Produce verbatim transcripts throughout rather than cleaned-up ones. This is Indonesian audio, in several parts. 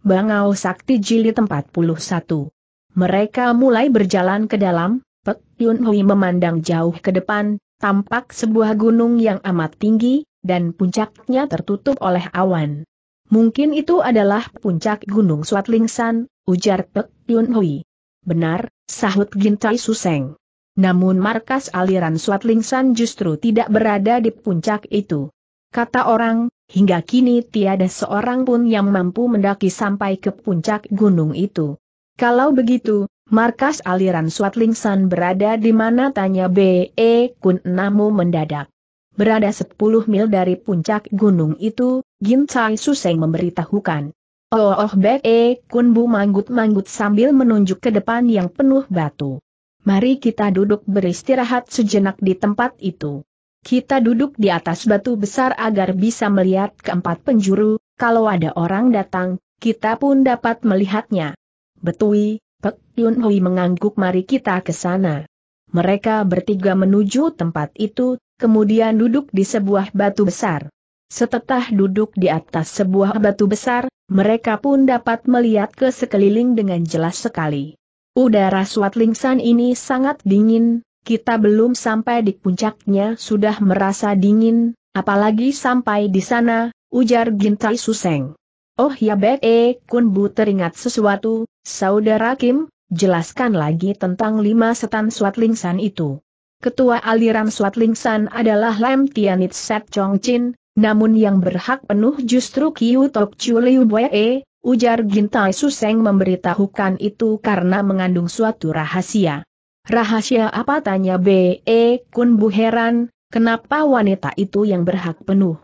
Bangau Sakti Jilid empat puluh satu. Mereka mulai berjalan ke dalam. Pek Yun Hui memandang jauh ke depan, tampak sebuah gunung yang amat tinggi, dan puncaknya tertutup oleh awan. Mungkin itu adalah puncak Gunung Suat Lingsan, ujar Pek Yun Hui. Benar, sahut Gin Tsai Suseng. Namun markas aliran Suat Lingsan justru tidak berada di puncak itu. Kata orang, hingga kini tiada seorang pun yang mampu mendaki sampai ke puncak gunung itu. Kalau begitu, markas aliran Suat Lingsan berada di mana, tanya Be Kun Namu mendadak. Berada sepuluh mil dari puncak gunung itu, Gin Tsai Suseng memberitahukan. Oh, oh Be Kun Bu manggut-manggut sambil menunjuk ke depan yang penuh batu. Mari kita duduk beristirahat sejenak di tempat itu. Kita duduk di atas batu besar agar bisa melihat keempat penjuru, kalau ada orang datang, kita pun dapat melihatnya. Betui, Pek Yun Hui mengangguk, mari kita ke sana. Mereka bertiga menuju tempat itu, kemudian duduk di sebuah batu besar. Setelah duduk di atas sebuah batu besar, mereka pun dapat melihat ke sekeliling dengan jelas sekali. Udara Suat Lingsan ini sangat dingin. Kita belum sampai di puncaknya sudah merasa dingin, apalagi sampai di sana, ujar Gin Tsai Suseng. Oh ya, Bek E Kun Bu teringat sesuatu, Saudara Kim, jelaskan lagi tentang lima setan Suat Lingsan itu. Ketua aliran Suat Lingsan adalah Lam Tianit Sat Chongchin, namun yang berhak penuh justru Kiu Tok Chu Liu Bu-e, ujar Gin Tsai Suseng memberitahukan itu karena mengandung suatu rahasia. Rahasia apa, tanya Be Kun Bu heran, kenapa wanita itu yang berhak penuh?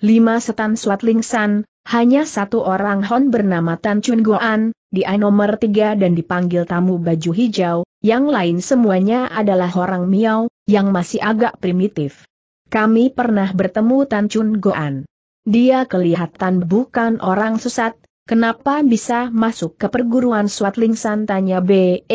Lima setan Suat Lingsan, hanya satu orang Hon bernama Tan Chun Goan, dia nomor tiga dan dipanggil tamu baju hijau, yang lain semuanya adalah orang Miao, yang masih agak primitif. Kami pernah bertemu Tan Chun Goan. Dia kelihatan bukan orang sesat, kenapa bisa masuk ke perguruan Suat Lingsan, tanya Be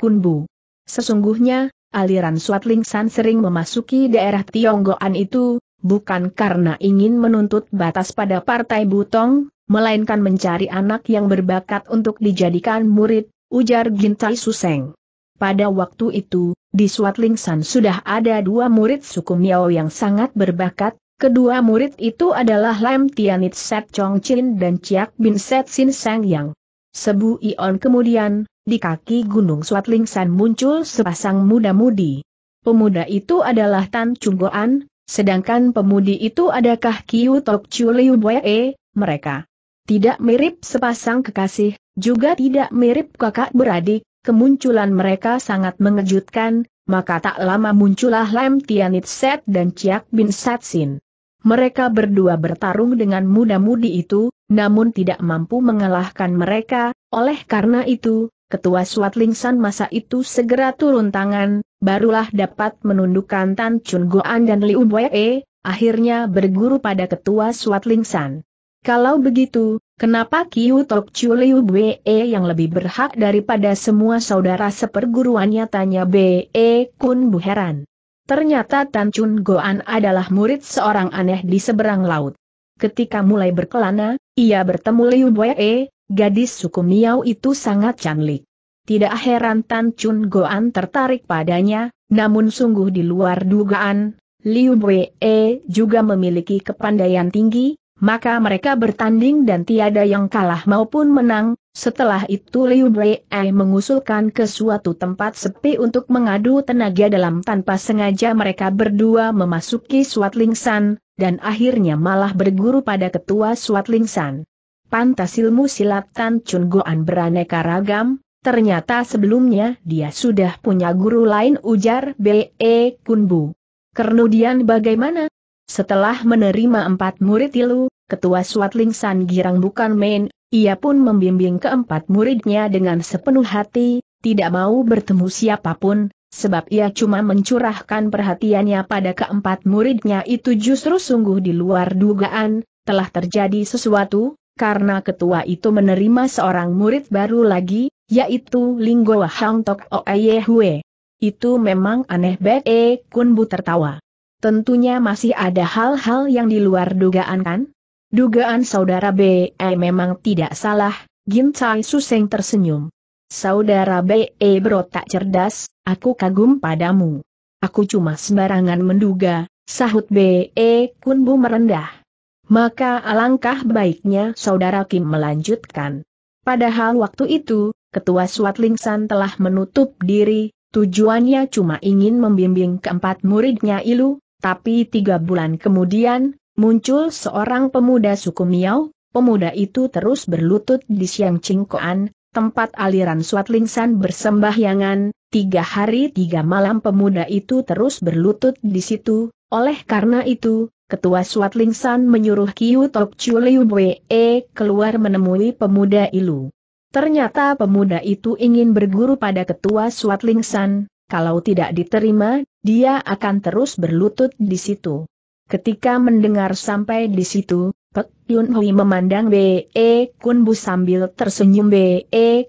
Kun Bu. Sesungguhnya, aliran Suat Lingsan sering memasuki daerah Tionggoan itu, bukan karena ingin menuntut batas pada Partai Butong, melainkan mencari anak yang berbakat untuk dijadikan murid, ujar Gin Tsai Suseng. Pada waktu itu, di Suat Lingsan sudah ada dua murid suku Miao yang sangat berbakat, kedua murid itu adalah Lam Tianit Sat Chongchin dan Ciak Bin Sat Sin Seng Yang. Sebu Ion kemudian, di kaki Gunung Suat Lingsan muncul sepasang muda-mudi. Pemuda itu adalah Tan Chun Goan, sedangkan pemudi itu adakah Kiu Tok Chu Liu Bu-e. Mereka tidak mirip sepasang kekasih, juga tidak mirip kakak beradik. Kemunculan mereka sangat mengejutkan, maka tak lama muncullah Lam Tianit Sat dan Ciak Bin Sat Sin. Mereka berdua bertarung dengan muda-mudi itu, namun tidak mampu mengalahkan mereka, oleh karena itu, ketua Suat Lingsan masa itu segera turun tangan, barulah dapat menundukkan Tan Chun Goan dan Liu Bu-e, akhirnya berguru pada ketua Suat Lingsan. Kalau begitu, kenapa Kiu Tok Chu Liu Bu-e yang lebih berhak daripada semua saudara seperguruannya, tanya Be Kun Bu heran. Ternyata Tan Chun Goan adalah murid seorang aneh di seberang laut. Ketika mulai berkelana, ia bertemu Liu Bu-e, gadis suku Miao itu sangat cantik. Tidak heran Tan Chun Goan tertarik padanya, namun sungguh di luar dugaan, Liu Bu-e juga memiliki kepandaian tinggi, maka mereka bertanding dan tiada yang kalah maupun menang. Setelah itu Liu Bu-e mengusulkan ke suatu tempat sepi untuk mengadu tenaga dalam, tanpa sengaja mereka berdua memasuki Suat Lingsan, dan akhirnya malah berguru pada ketua Suat Lingsan. Pantas ilmu silat Tan Chun Goan beraneka ragam, ternyata sebelumnya dia sudah punya guru lain, ujar Be Kun Bu. Kemudian bagaimana? Setelah menerima empat murid itu, ketua Suat Lingsan girang bukan main. Ia pun membimbing keempat muridnya dengan sepenuh hati, tidak mau bertemu siapapun, sebab ia cuma mencurahkan perhatiannya pada keempat muridnya itu. Justru sungguh di luar dugaan, telah terjadi sesuatu, karena ketua itu menerima seorang murid baru lagi, yaitu Lingco Ahangtok Oey Hui. Itu memang aneh, Be Kun Bu tertawa. Tentunya masih ada hal-hal yang di luar dugaan kan? Dugaan saudara B E memang tidak salah, Gin Tsai Suseng tersenyum. Saudara Be berotak cerdas, aku kagum padamu. Aku cuma sembarangan menduga, sahut Be Kunbu merendah. Maka alangkah baiknya saudara Kim melanjutkan. Padahal waktu itu, Ketua Suat Lingsan telah menutup diri, tujuannya cuma ingin membimbing keempat muridnya Ilu, tapi tiga bulan kemudian, muncul seorang pemuda suku Miao, pemuda itu terus berlutut di Siang Ching Koan, tempat aliran Suat Lingsan bersembahyangan, tiga hari tiga malam pemuda itu terus berlutut di situ, oleh karena itu, Ketua Suat Lingsan menyuruh Kiu Tok Chu Liu Bu-e keluar menemui pemuda Ilu. Ternyata pemuda itu ingin berguru pada Ketua Suat Lingsan, kalau tidak diterima, dia akan terus berlutut di situ. Ketika mendengar sampai di situ, Pek Yun Hui memandang Be Kunbu sambil tersenyum. Be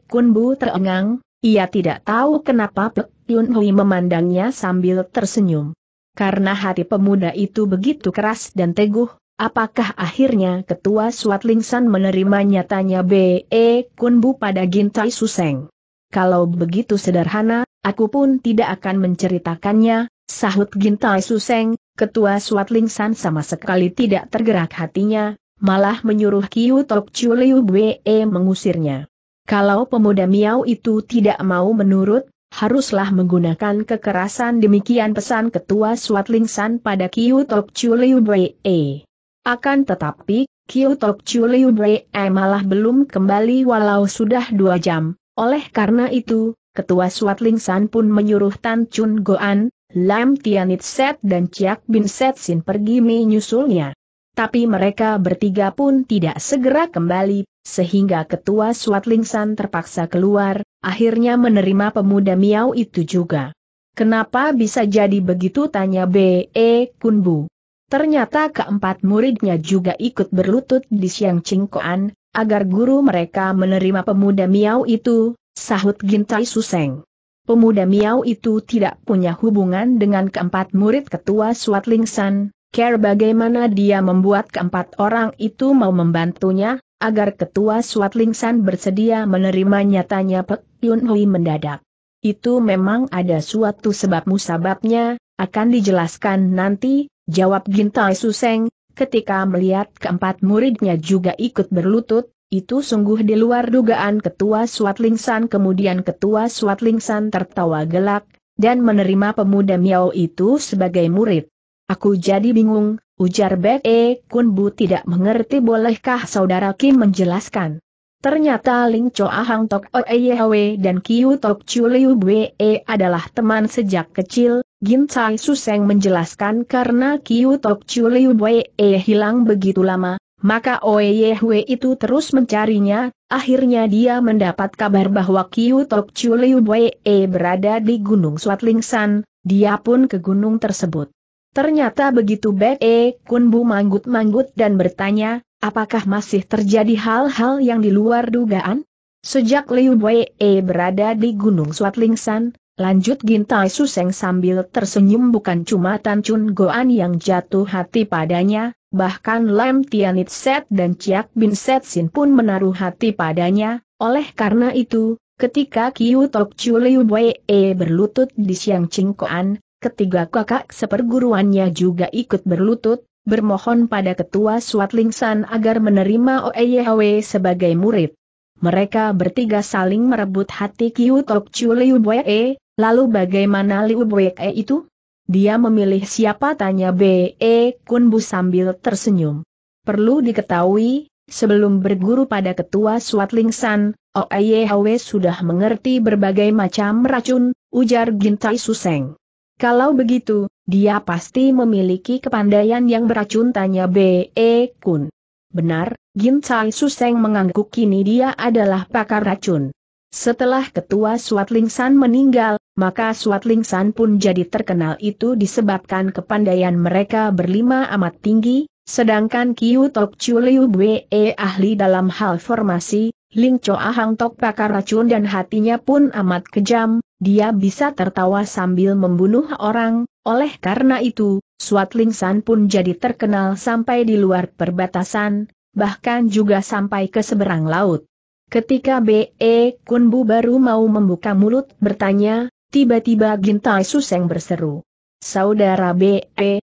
Kunbu terengang, ia tidak tahu kenapa Pek Yun Hui memandangnya sambil tersenyum. Karena hati pemuda itu begitu keras dan teguh, apakah akhirnya Ketua Suat Lingsan menerimanya, tanya Be Kunbu pada Gin Tsai Suseng. Kalau begitu sederhana, aku pun tidak akan menceritakannya, sahut Gin Tsai Suseng. Ketua Suat Lingsan sama sekali tidak tergerak hatinya, malah menyuruh Kiu Tok Chu Liu Bu-e mengusirnya. Kalau pemuda Miao itu tidak mau menurut, haruslah menggunakan kekerasan, demikian pesan Ketua Suat Lingsan pada Kiu Tok Chu Liu Bu-e. Akan tetapi, Kiu Tok Chu Liu Bu-e malah belum kembali walau sudah dua jam. Oleh karena itu, Ketua Suat Lingsan pun menyuruh Tan Chun Goan, Lam Tianit Sat dan Ciak Bin Sat Sin pergi menyusulnya. Tapi mereka bertiga pun tidak segera kembali, sehingga Ketua Suat Lingsan terpaksa keluar, akhirnya menerima pemuda Miao itu juga. Kenapa bisa jadi begitu, tanya Be Kunbu. Ternyata keempat muridnya juga ikut berlutut di Siang Ching Koan, agar guru mereka menerima pemuda Miao itu, sahut Gin Tsai Suseng. Pemuda Miao itu tidak punya hubungan dengan keempat murid Ketua Suat Lingsan. Care bagaimana dia membuat keempat orang itu mau membantunya, agar Ketua Suat Lingsan bersedia menerimanya, tanya Pek Yun Hui mendadak. Itu memang ada suatu sebab musababnya, akan dijelaskan nanti, jawab Gin Tsai Suseng. Ketika melihat keempat muridnya juga ikut berlutut, itu sungguh di luar dugaan Ketua Suat Lingsan. Kemudian Ketua Suat Lingsan tertawa gelak, dan menerima pemuda Miao itu sebagai murid. Aku jadi bingung, ujar Be Kunbu tidak mengerti, bolehkah saudara Kim menjelaskan. Ternyata Lingco Ahangtok Oey Hui dan Kiu Tok Chu Liu Bu-e adalah teman sejak kecil, Gin Tsai Suseng menjelaskan. Karena Kiu Tok Chu Liu Bu-e hilang begitu lama, maka Oey Hui itu terus mencarinya, akhirnya dia mendapat kabar bahwa Kiu Tok Chu Liu Bu-e berada di Gunung Suat Lingsan, dia pun ke gunung tersebut. Ternyata begitu. Be Kunbu manggut-manggut dan bertanya, apakah masih terjadi hal-hal yang di luar dugaan? Sejak Liu Bu-e berada di Gunung Suat Lingsan, lanjut Gin Tsai Suseng sambil tersenyum, bukan cuma Tan Chun Goan yang jatuh hati padanya, bahkan Lam Tianit Sat dan Ciak Bin Sat Sin pun menaruh hati padanya. Oleh karena itu, ketika Kiu Tok Chu Liu Bu-e berlutut di Siang Ching Koan, ketiga kakak seperguruannya juga ikut berlutut, bermohon pada Ketua Suat Lingsan agar menerima Oeyhwe sebagai murid. Mereka bertiga saling merebut hati Kiu Tok Chu Liu Bu-e. Lalu bagaimana Liu Bu-e itu? Dia memilih siapa, tanya Be Kunbu sambil tersenyum. Perlu diketahui, sebelum berguru pada Ketua Suat Lingsan, Oeyhwe sudah mengerti berbagai macam racun, ujar Gin Tsai Suseng. Kalau begitu, dia pasti memiliki kepandaian yang beracun, tanya Be Kun. Benar, Gin Tsai Suseng mengangguk, kini dia adalah pakar racun. Setelah Ketua Suat Lingsan meninggal, maka Suat Lingsan pun jadi terkenal itu disebabkan kepandaian mereka berlima amat tinggi, sedangkan Kiu Tok Chu Liu Bu-e ahli dalam hal formasi, Lingco Ahangtok pakar racun dan hatinya pun amat kejam. Dia bisa tertawa sambil membunuh orang, oleh karena itu, Suat Lingsan pun jadi terkenal sampai di luar perbatasan, bahkan juga sampai ke seberang laut. Ketika Be Kunbu baru mau membuka mulut bertanya, tiba-tiba Gin Tsai Suseng berseru, "Saudara Be,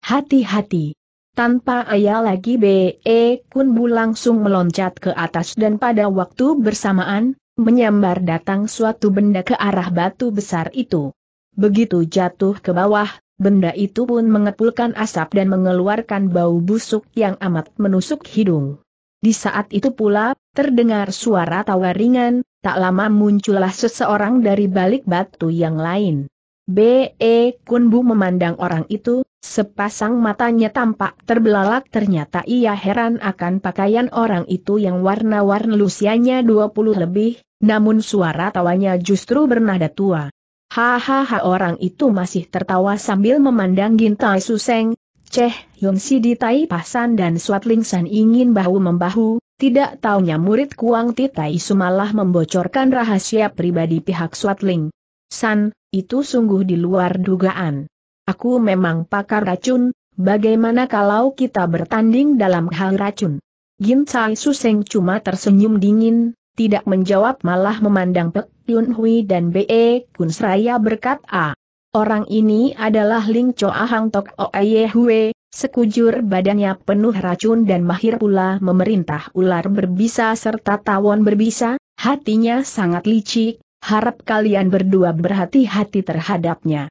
hati-hati!" Tanpa ayah lagi Be Kunbu langsung meloncat ke atas dan pada waktu bersamaan, menyambar datang suatu benda ke arah batu besar itu. Begitu jatuh ke bawah, benda itu pun mengepulkan asap dan mengeluarkan bau busuk yang amat menusuk hidung. Di saat itu pula, terdengar suara tawa ringan, tak lama muncullah seseorang dari balik batu yang lain. Be Kunbu memandang orang itu, sepasang matanya tampak terbelalak, ternyata ia heran akan pakaian orang itu yang warna-warni, usianya dua puluh lebih, namun suara tawanya justru bernada tua. Hahaha, orang itu masih tertawa sambil memandang Gin Tsai Suseng. Ceh Yong Si di Tai Pasan dan Suat Lingsan ingin bahu-membahu, tidak taunya murid Kuang Ti Tai Su malah membocorkan rahasia pribadi pihak Suat Ling San, itu sungguh di luar dugaan. Aku memang pakar racun, bagaimana kalau kita bertanding dalam hal racun? Gin Tsai Suseng cuma tersenyum dingin, tidak menjawab malah memandang Pek Yun Hui dan Be Kun seraya berkata, "Orang ini adalah Lingco Ahangtok Oey Hui, sekujur badannya penuh racun dan mahir pula memerintah ular berbisa serta tawon berbisa, hatinya sangat licik, harap kalian berdua berhati-hati terhadapnya."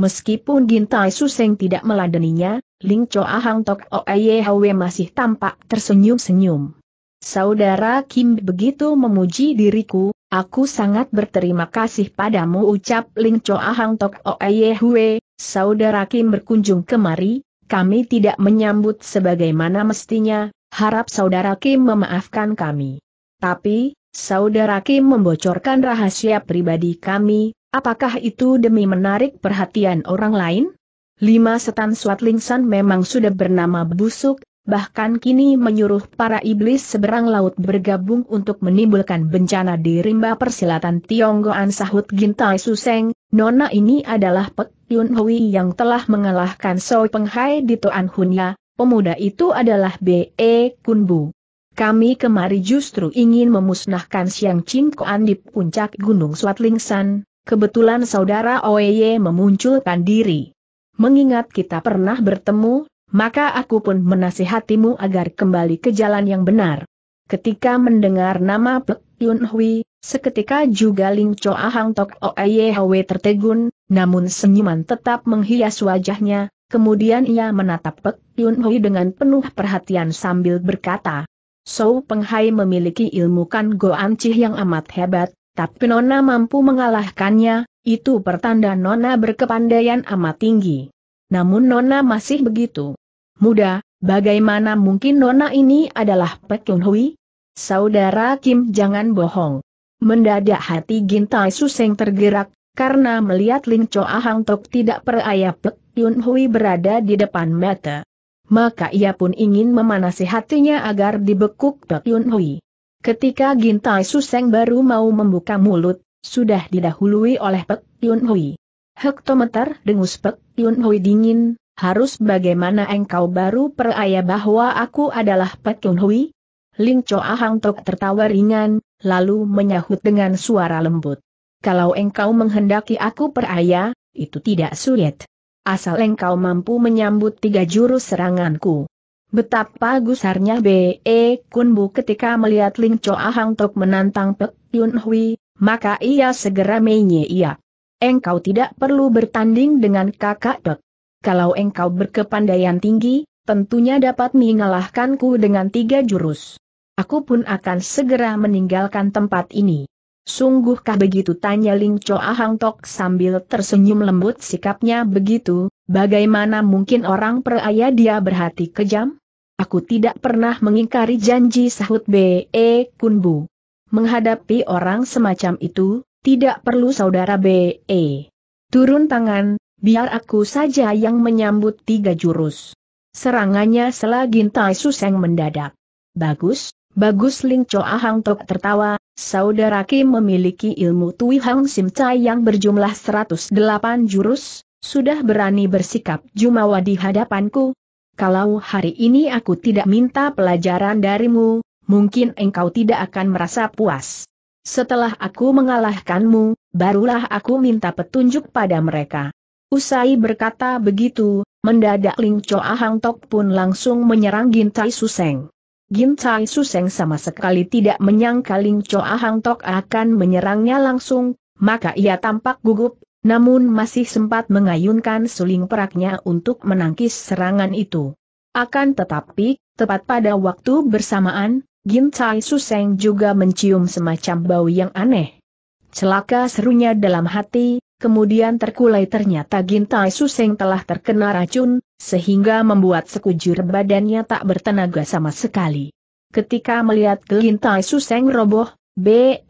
Meskipun Gin Tsai Suseng tidak meladeninya, Lingco Ahangtok Oey Hui masih tampak tersenyum-senyum. "Saudara Kim begitu memuji diriku, aku sangat berterima kasih padamu," ucap Lingco Ahangtok Oey Hui. "Saudara Kim berkunjung kemari, kami tidak menyambut sebagaimana mestinya, harap saudara Kim memaafkan kami. Tapi, saudara Kim membocorkan rahasia pribadi kami, apakah itu demi menarik perhatian orang lain?" Lima setan Suat Lingsan memang sudah bernama busuk, bahkan kini menyuruh para iblis seberang laut bergabung untuk menimbulkan bencana di rimba persilatan Tionggoan, sahut Gin Tsai Suseng. "Nona ini adalah Pek Yun Hui yang telah mengalahkan Soe Penghai di Toan Hunya, pemuda itu adalah Be Kunbu. Kami kemari justru ingin memusnahkan Siang Ching Koan di puncak Gunung Suat Lingsan, kebetulan saudara Oey memunculkan diri. Mengingat kita pernah bertemu, maka aku pun menasihatimu agar kembali ke jalan yang benar." Ketika mendengar nama Pek Yun Hui, seketika juga Lingco Ahangtok Oey Hui tertegun, namun senyuman tetap menghias wajahnya, kemudian ia menatap Pek Yun Hui dengan penuh perhatian sambil berkata, "Soe Penghai memiliki ilmu Kan Goan Cih yang amat hebat, tapi Nona mampu mengalahkannya, itu pertanda Nona berkepandaian amat tinggi. Namun Nona masih begitu muda, bagaimana mungkin Nona ini adalah Pek Yun Hui? Saudara Kim jangan bohong." Mendadak hati Gin Tsai Suseng tergerak, karena melihat Lingco Ahangtok tidak percaya Pek Yun Hui berada di depan mata. Maka ia pun ingin memanasi hatinya agar dibekuk Pek Yun Hui. Ketika Gin Tsai Suseng baru mau membuka mulut, sudah didahului oleh Pek Yun Hui. "Hektometer," dengus Pek Yun Hui dingin, "harus bagaimana engkau baru percaya bahwa aku adalah Pek Yun Hui?" Lingco Ahangtok tertawa ringan, lalu menyahut dengan suara lembut, "Kalau engkau menghendaki aku percaya, itu tidak sulit. Asal engkau mampu menyambut tiga jurus seranganku." Betapa gusarnya Be Kunbu ketika melihat Lingco Ahangtok menantang Pek Yun Hui, maka ia segera menyiak. "Engkau tidak perlu bertanding dengan kakak Pek. Kalau engkau berkepandaian tinggi, tentunya dapat mengalahkanku dengan tiga jurus. Aku pun akan segera meninggalkan tempat ini." "Sungguhkah begitu?" tanya Lingco Ahangtok sambil tersenyum lembut. "Sikapnya begitu, bagaimana mungkin orang percaya dia berhati kejam?" "Aku tidak pernah mengingkari janji," sahut Be Kunbu. "Menghadapi orang semacam itu, tidak perlu saudara Be turun tangan, biar aku saja yang menyambut tiga jurus serangannya," sela Gin Tsai Suseng mendadak. "Bagus, bagus." Lingco Ahangtok tertawa. "Saudara Kim memiliki ilmu Tui Hang Sim Cai yang berjumlah seratus delapan jurus, sudah berani bersikap jumawa di hadapanku. Kalau hari ini aku tidak minta pelajaran darimu, mungkin engkau tidak akan merasa puas. Setelah aku mengalahkanmu, barulah aku minta petunjuk pada mereka." Usai berkata begitu, mendadak Lingco Ahangtok pun langsung menyerang Gin Tsai Suseng. Gin Tsai Suseng sama sekali tidak menyangka Lingco Ahangtok akan menyerangnya langsung, maka ia tampak gugup, namun masih sempat mengayunkan suling peraknya untuk menangkis serangan itu. Akan tetapi, tepat pada waktu bersamaan, Gin Tsai Suseng juga mencium semacam bau yang aneh. "Celaka," serunya dalam hati, kemudian terkulai ternyata Gin Tsai Suseng telah terkena racun, sehingga membuat sekujur badannya tak bertenaga sama sekali. Ketika melihat Gin Tsai Suseng roboh, Be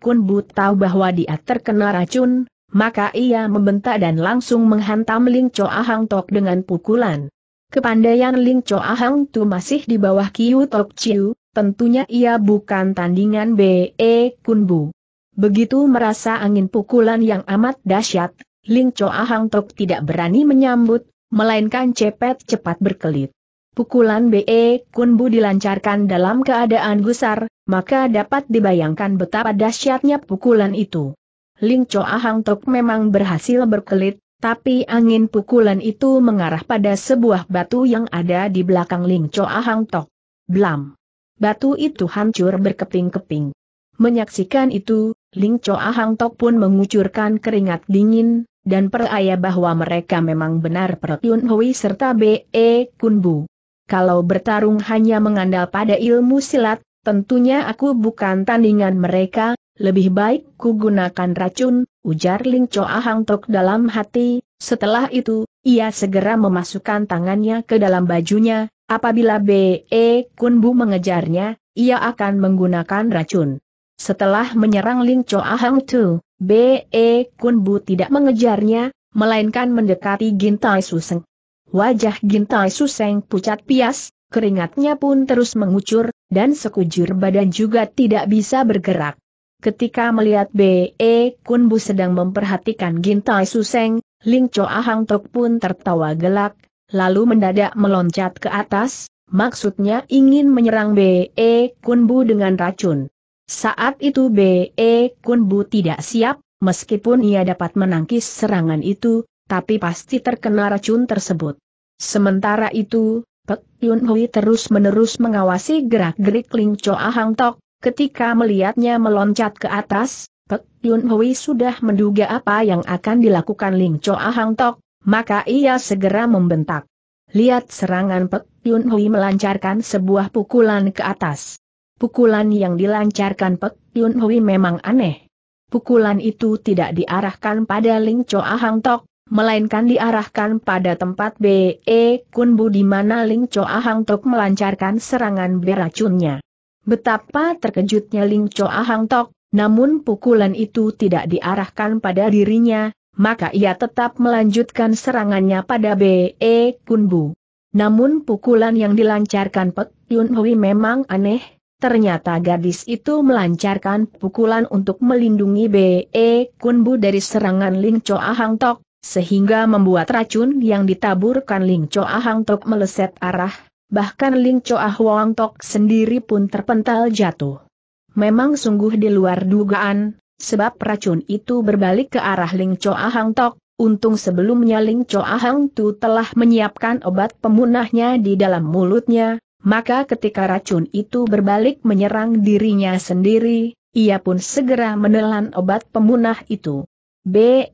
Kunbu tahu bahwa dia terkena racun, maka ia membentak dan langsung menghantam Lingco Ahangtok dengan pukulan. Kepandaian Lingco Ahangtok masih di bawah Kiu Tok Chu. Tentunya ia bukan tandingan Be Kunbu. Begitu merasa angin pukulan yang amat dahsyat, Lingco Ahangtok tidak berani menyambut, melainkan cepet cepat berkelit. Pukulan Be Kunbu dilancarkan dalam keadaan gusar, maka dapat dibayangkan betapa dahsyatnya pukulan itu. Lingco Ahangtok memang berhasil berkelit, tapi angin pukulan itu mengarah pada sebuah batu yang ada di belakang Lingco Ahangtok. Blam! Batu itu hancur berkeping-keping. Menyaksikan itu, Lingco Ahangtok pun mengucurkan keringat dingin, dan percaya bahwa mereka memang benar Pek Yun Hui serta Be Kunbu. "Kalau bertarung hanya mengandal pada ilmu silat, tentunya aku bukan tandingan mereka, lebih baik ku gunakan racun," ujar Lingco Ahangtok dalam hati. Setelah itu, ia segera memasukkan tangannya ke dalam bajunya. Apabila Be Kunbu mengejarnya, ia akan menggunakan racun. Setelah menyerang Lingco Ahangtok, Be Kunbu tidak mengejarnya, melainkan mendekati Gin Tsai Suseng. Wajah Gin Tsai Suseng pucat pias, keringatnya pun terus mengucur, dan sekujur badan juga tidak bisa bergerak. Ketika melihat Be Kunbu sedang memperhatikan Gin Tsai Suseng, Lingco Ahangtok pun tertawa gelak, lalu mendadak meloncat ke atas, maksudnya ingin menyerang Be Kunbu dengan racun. Saat itu Be Kunbu tidak siap, meskipun ia dapat menangkis serangan itu, tapi pasti terkena racun tersebut. Sementara itu, Pek Yun Hui terus-menerus mengawasi gerak-gerik Lingco Ahangtok. Ketika melihatnya meloncat ke atas, Pek Yun Hui sudah menduga apa yang akan dilakukan Lingco Ahangtok. Maka ia segera membentak. Lihat serangan Pek Yun Hui melancarkan sebuah pukulan ke atas. Pukulan yang dilancarkan Pek Yun Hui memang aneh. Pukulan itu tidak diarahkan pada Lingco Ahangtok, melainkan diarahkan pada tempat Be Kunbu di mana Lingco Ahangtok melancarkan serangan beracunnya. Betapa terkejutnya Lingco Ahangtok, namun pukulan itu tidak diarahkan pada dirinya. Maka ia tetap melanjutkan serangannya pada Be Kunbu. Namun pukulan yang dilancarkan Pek Yun Hui memang aneh. Ternyata gadis itu melancarkan pukulan untuk melindungi Be Kunbu dari serangan Lingco Ahangtok, sehingga membuat racun yang ditaburkan Lingco Ahangtok meleset arah. Bahkan Lingco Ahangtok sendiri pun terpental jatuh. Memang sungguh di luar dugaan, sebab racun itu berbalik ke arah Lingco Ahangtok. Untung sebelumnya Lingco Ahangtok telah menyiapkan obat pemunahnya di dalam mulutnya, maka ketika racun itu berbalik menyerang dirinya sendiri, ia pun segera menelan obat pemunah itu. Be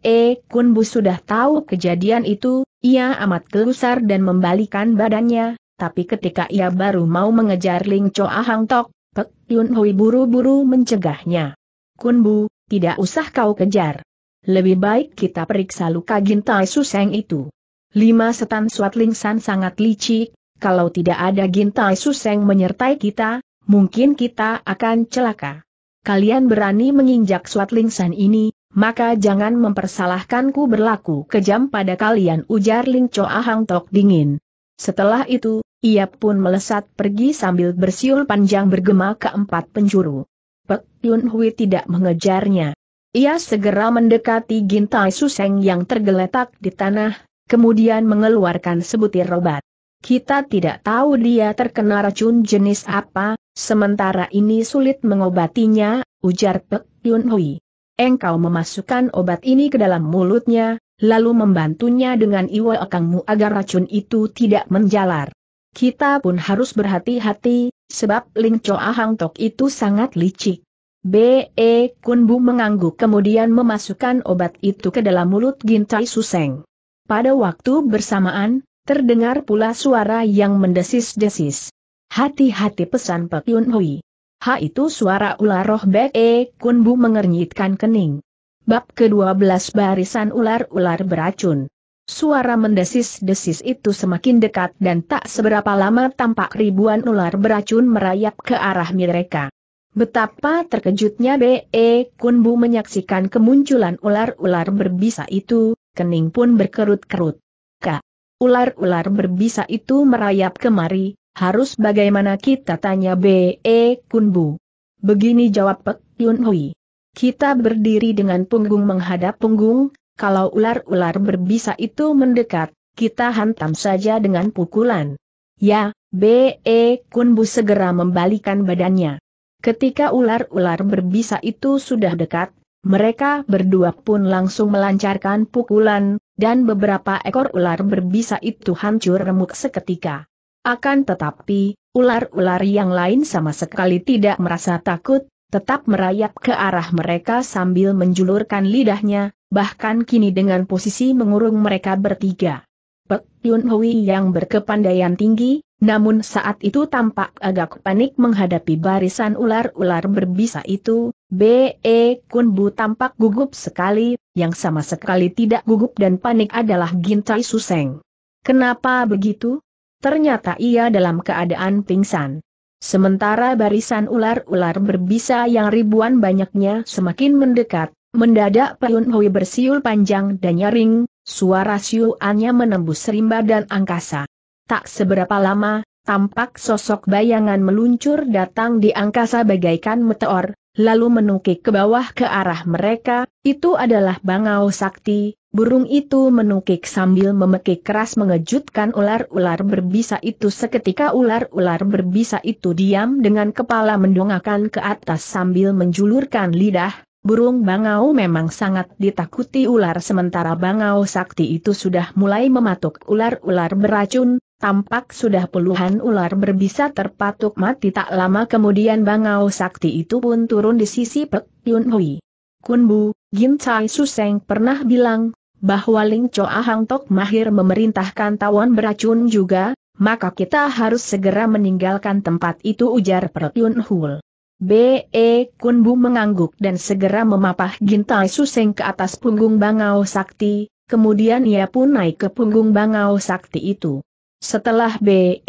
Kunbu sudah tahu kejadian itu, ia amat gelisah dan membalikan badannya, tapi ketika ia baru mau mengejar Lingco Ahangtok, Pek Yun Hui buru-buru mencegahnya. "Kunbu, tidak usah kau kejar. Lebih baik kita periksa luka Gin Tsai Suseng itu." Lima setan Suat Lingsan sangat licik, kalau tidak ada Gin Tsai Suseng menyertai kita, mungkin kita akan celaka. Kalian berani menginjak Suat Lingsan ini, maka jangan mempersalahkanku berlaku kejam pada kalian, ujar Lingco Ahangtok dingin. Setelah itu, ia pun melesat pergi sambil bersiul panjang bergema ke empat penjuru. Pek Yun Hui tidak mengejarnya. Ia segera mendekati Gin Tsai Suseng yang tergeletak di tanah, kemudian mengeluarkan sebutir obat. Kita tidak tahu dia terkena racun jenis apa, Sementara ini sulit mengobatinya, ujar Pek Yun Hui. Engkau memasukkan obat ini ke dalam mulutnya, lalu membantunya dengan iwa akangmu agar racun itu tidak menjalar. Kita pun harus berhati-hati, sebab Lingco Ahangtok itu sangat licik. Be Kunbu mengangguk kemudian memasukkan obat itu ke dalam mulut Gin Tsai Suseng. Pada waktu bersamaan, terdengar pula suara yang mendesis-desis. Hati-hati, pesan Pek Yun Hui. Ha, itu suara ular roh. Bek E Kunbu mengernyitkan kening. Bab kedua belas barisan ular-ular beracun. Suara mendesis-desis itu semakin dekat dan tak seberapa lama tampak ribuan ular beracun merayap ke arah mereka. Betapa terkejutnya Be Kunbu menyaksikan kemunculan ular-ular berbisa itu, kening pun berkerut-kerut. Kak, ular-ular berbisa itu merayap kemari. Harus bagaimana kita, tanya Be Kunbu. Begini jawab Pek Yun Hui. Kita berdiri dengan punggung menghadap punggung, kalau ular-ular berbisa itu mendekat, kita hantam saja dengan pukulan. Ya, Be Kunbu segera membalikan badannya. Ketika ular-ular berbisa itu sudah dekat, mereka berdua pun langsung melancarkan pukulan, dan beberapa ekor ular berbisa itu hancur remuk seketika. Akan tetapi, ular-ular yang lain sama sekali tidak merasa takut, tetap merayap ke arah mereka sambil menjulurkan lidahnya, bahkan kini dengan posisi mengurung mereka bertiga. Pek Yun Hui yang berkepandaian tinggi, namun saat itu tampak agak panik menghadapi barisan ular-ular berbisa itu. Be Kunbu tampak gugup sekali, yang sama sekali tidak gugup dan panik adalah Gin Tsai Suseng. Kenapa begitu? Ternyata ia dalam keadaan pingsan. Sementara barisan ular-ular berbisa yang ribuan banyaknya semakin mendekat, mendadak Pek Yun Hui bersiul panjang dan nyaring, suara siulannya menembus rimba dan angkasa. Tak seberapa lama, tampak sosok bayangan meluncur datang di angkasa bagaikan meteor, lalu menukik ke bawah ke arah mereka. Itu adalah Bangau Sakti. Burung itu menukik sambil memekik keras mengejutkan ular-ular berbisa itu. Seketika ular-ular berbisa itu diam dengan kepala mendongakkan ke atas sambil menjulurkan lidah. Burung bangau memang sangat ditakuti ular, sementara Bangau Sakti itu sudah mulai mematuk ular-ular beracun. Tampak sudah puluhan ular berbisa terpatuk mati. Tak lama kemudian Bangau Sakti itu pun turun di sisi Pek Yun Hui. Kunbu, Gin Tsai Suseng pernah bilang bahwa Lingco Ahangtok mahir memerintahkan tawan beracun juga, maka kita harus segera meninggalkan tempat itu, ujar Pek Yun Hui. Be Kunbu mengangguk dan segera memapah Gin Tsai Suseng ke atas punggung Bangau Sakti, kemudian ia pun naik ke punggung Bangau Sakti itu. Setelah Be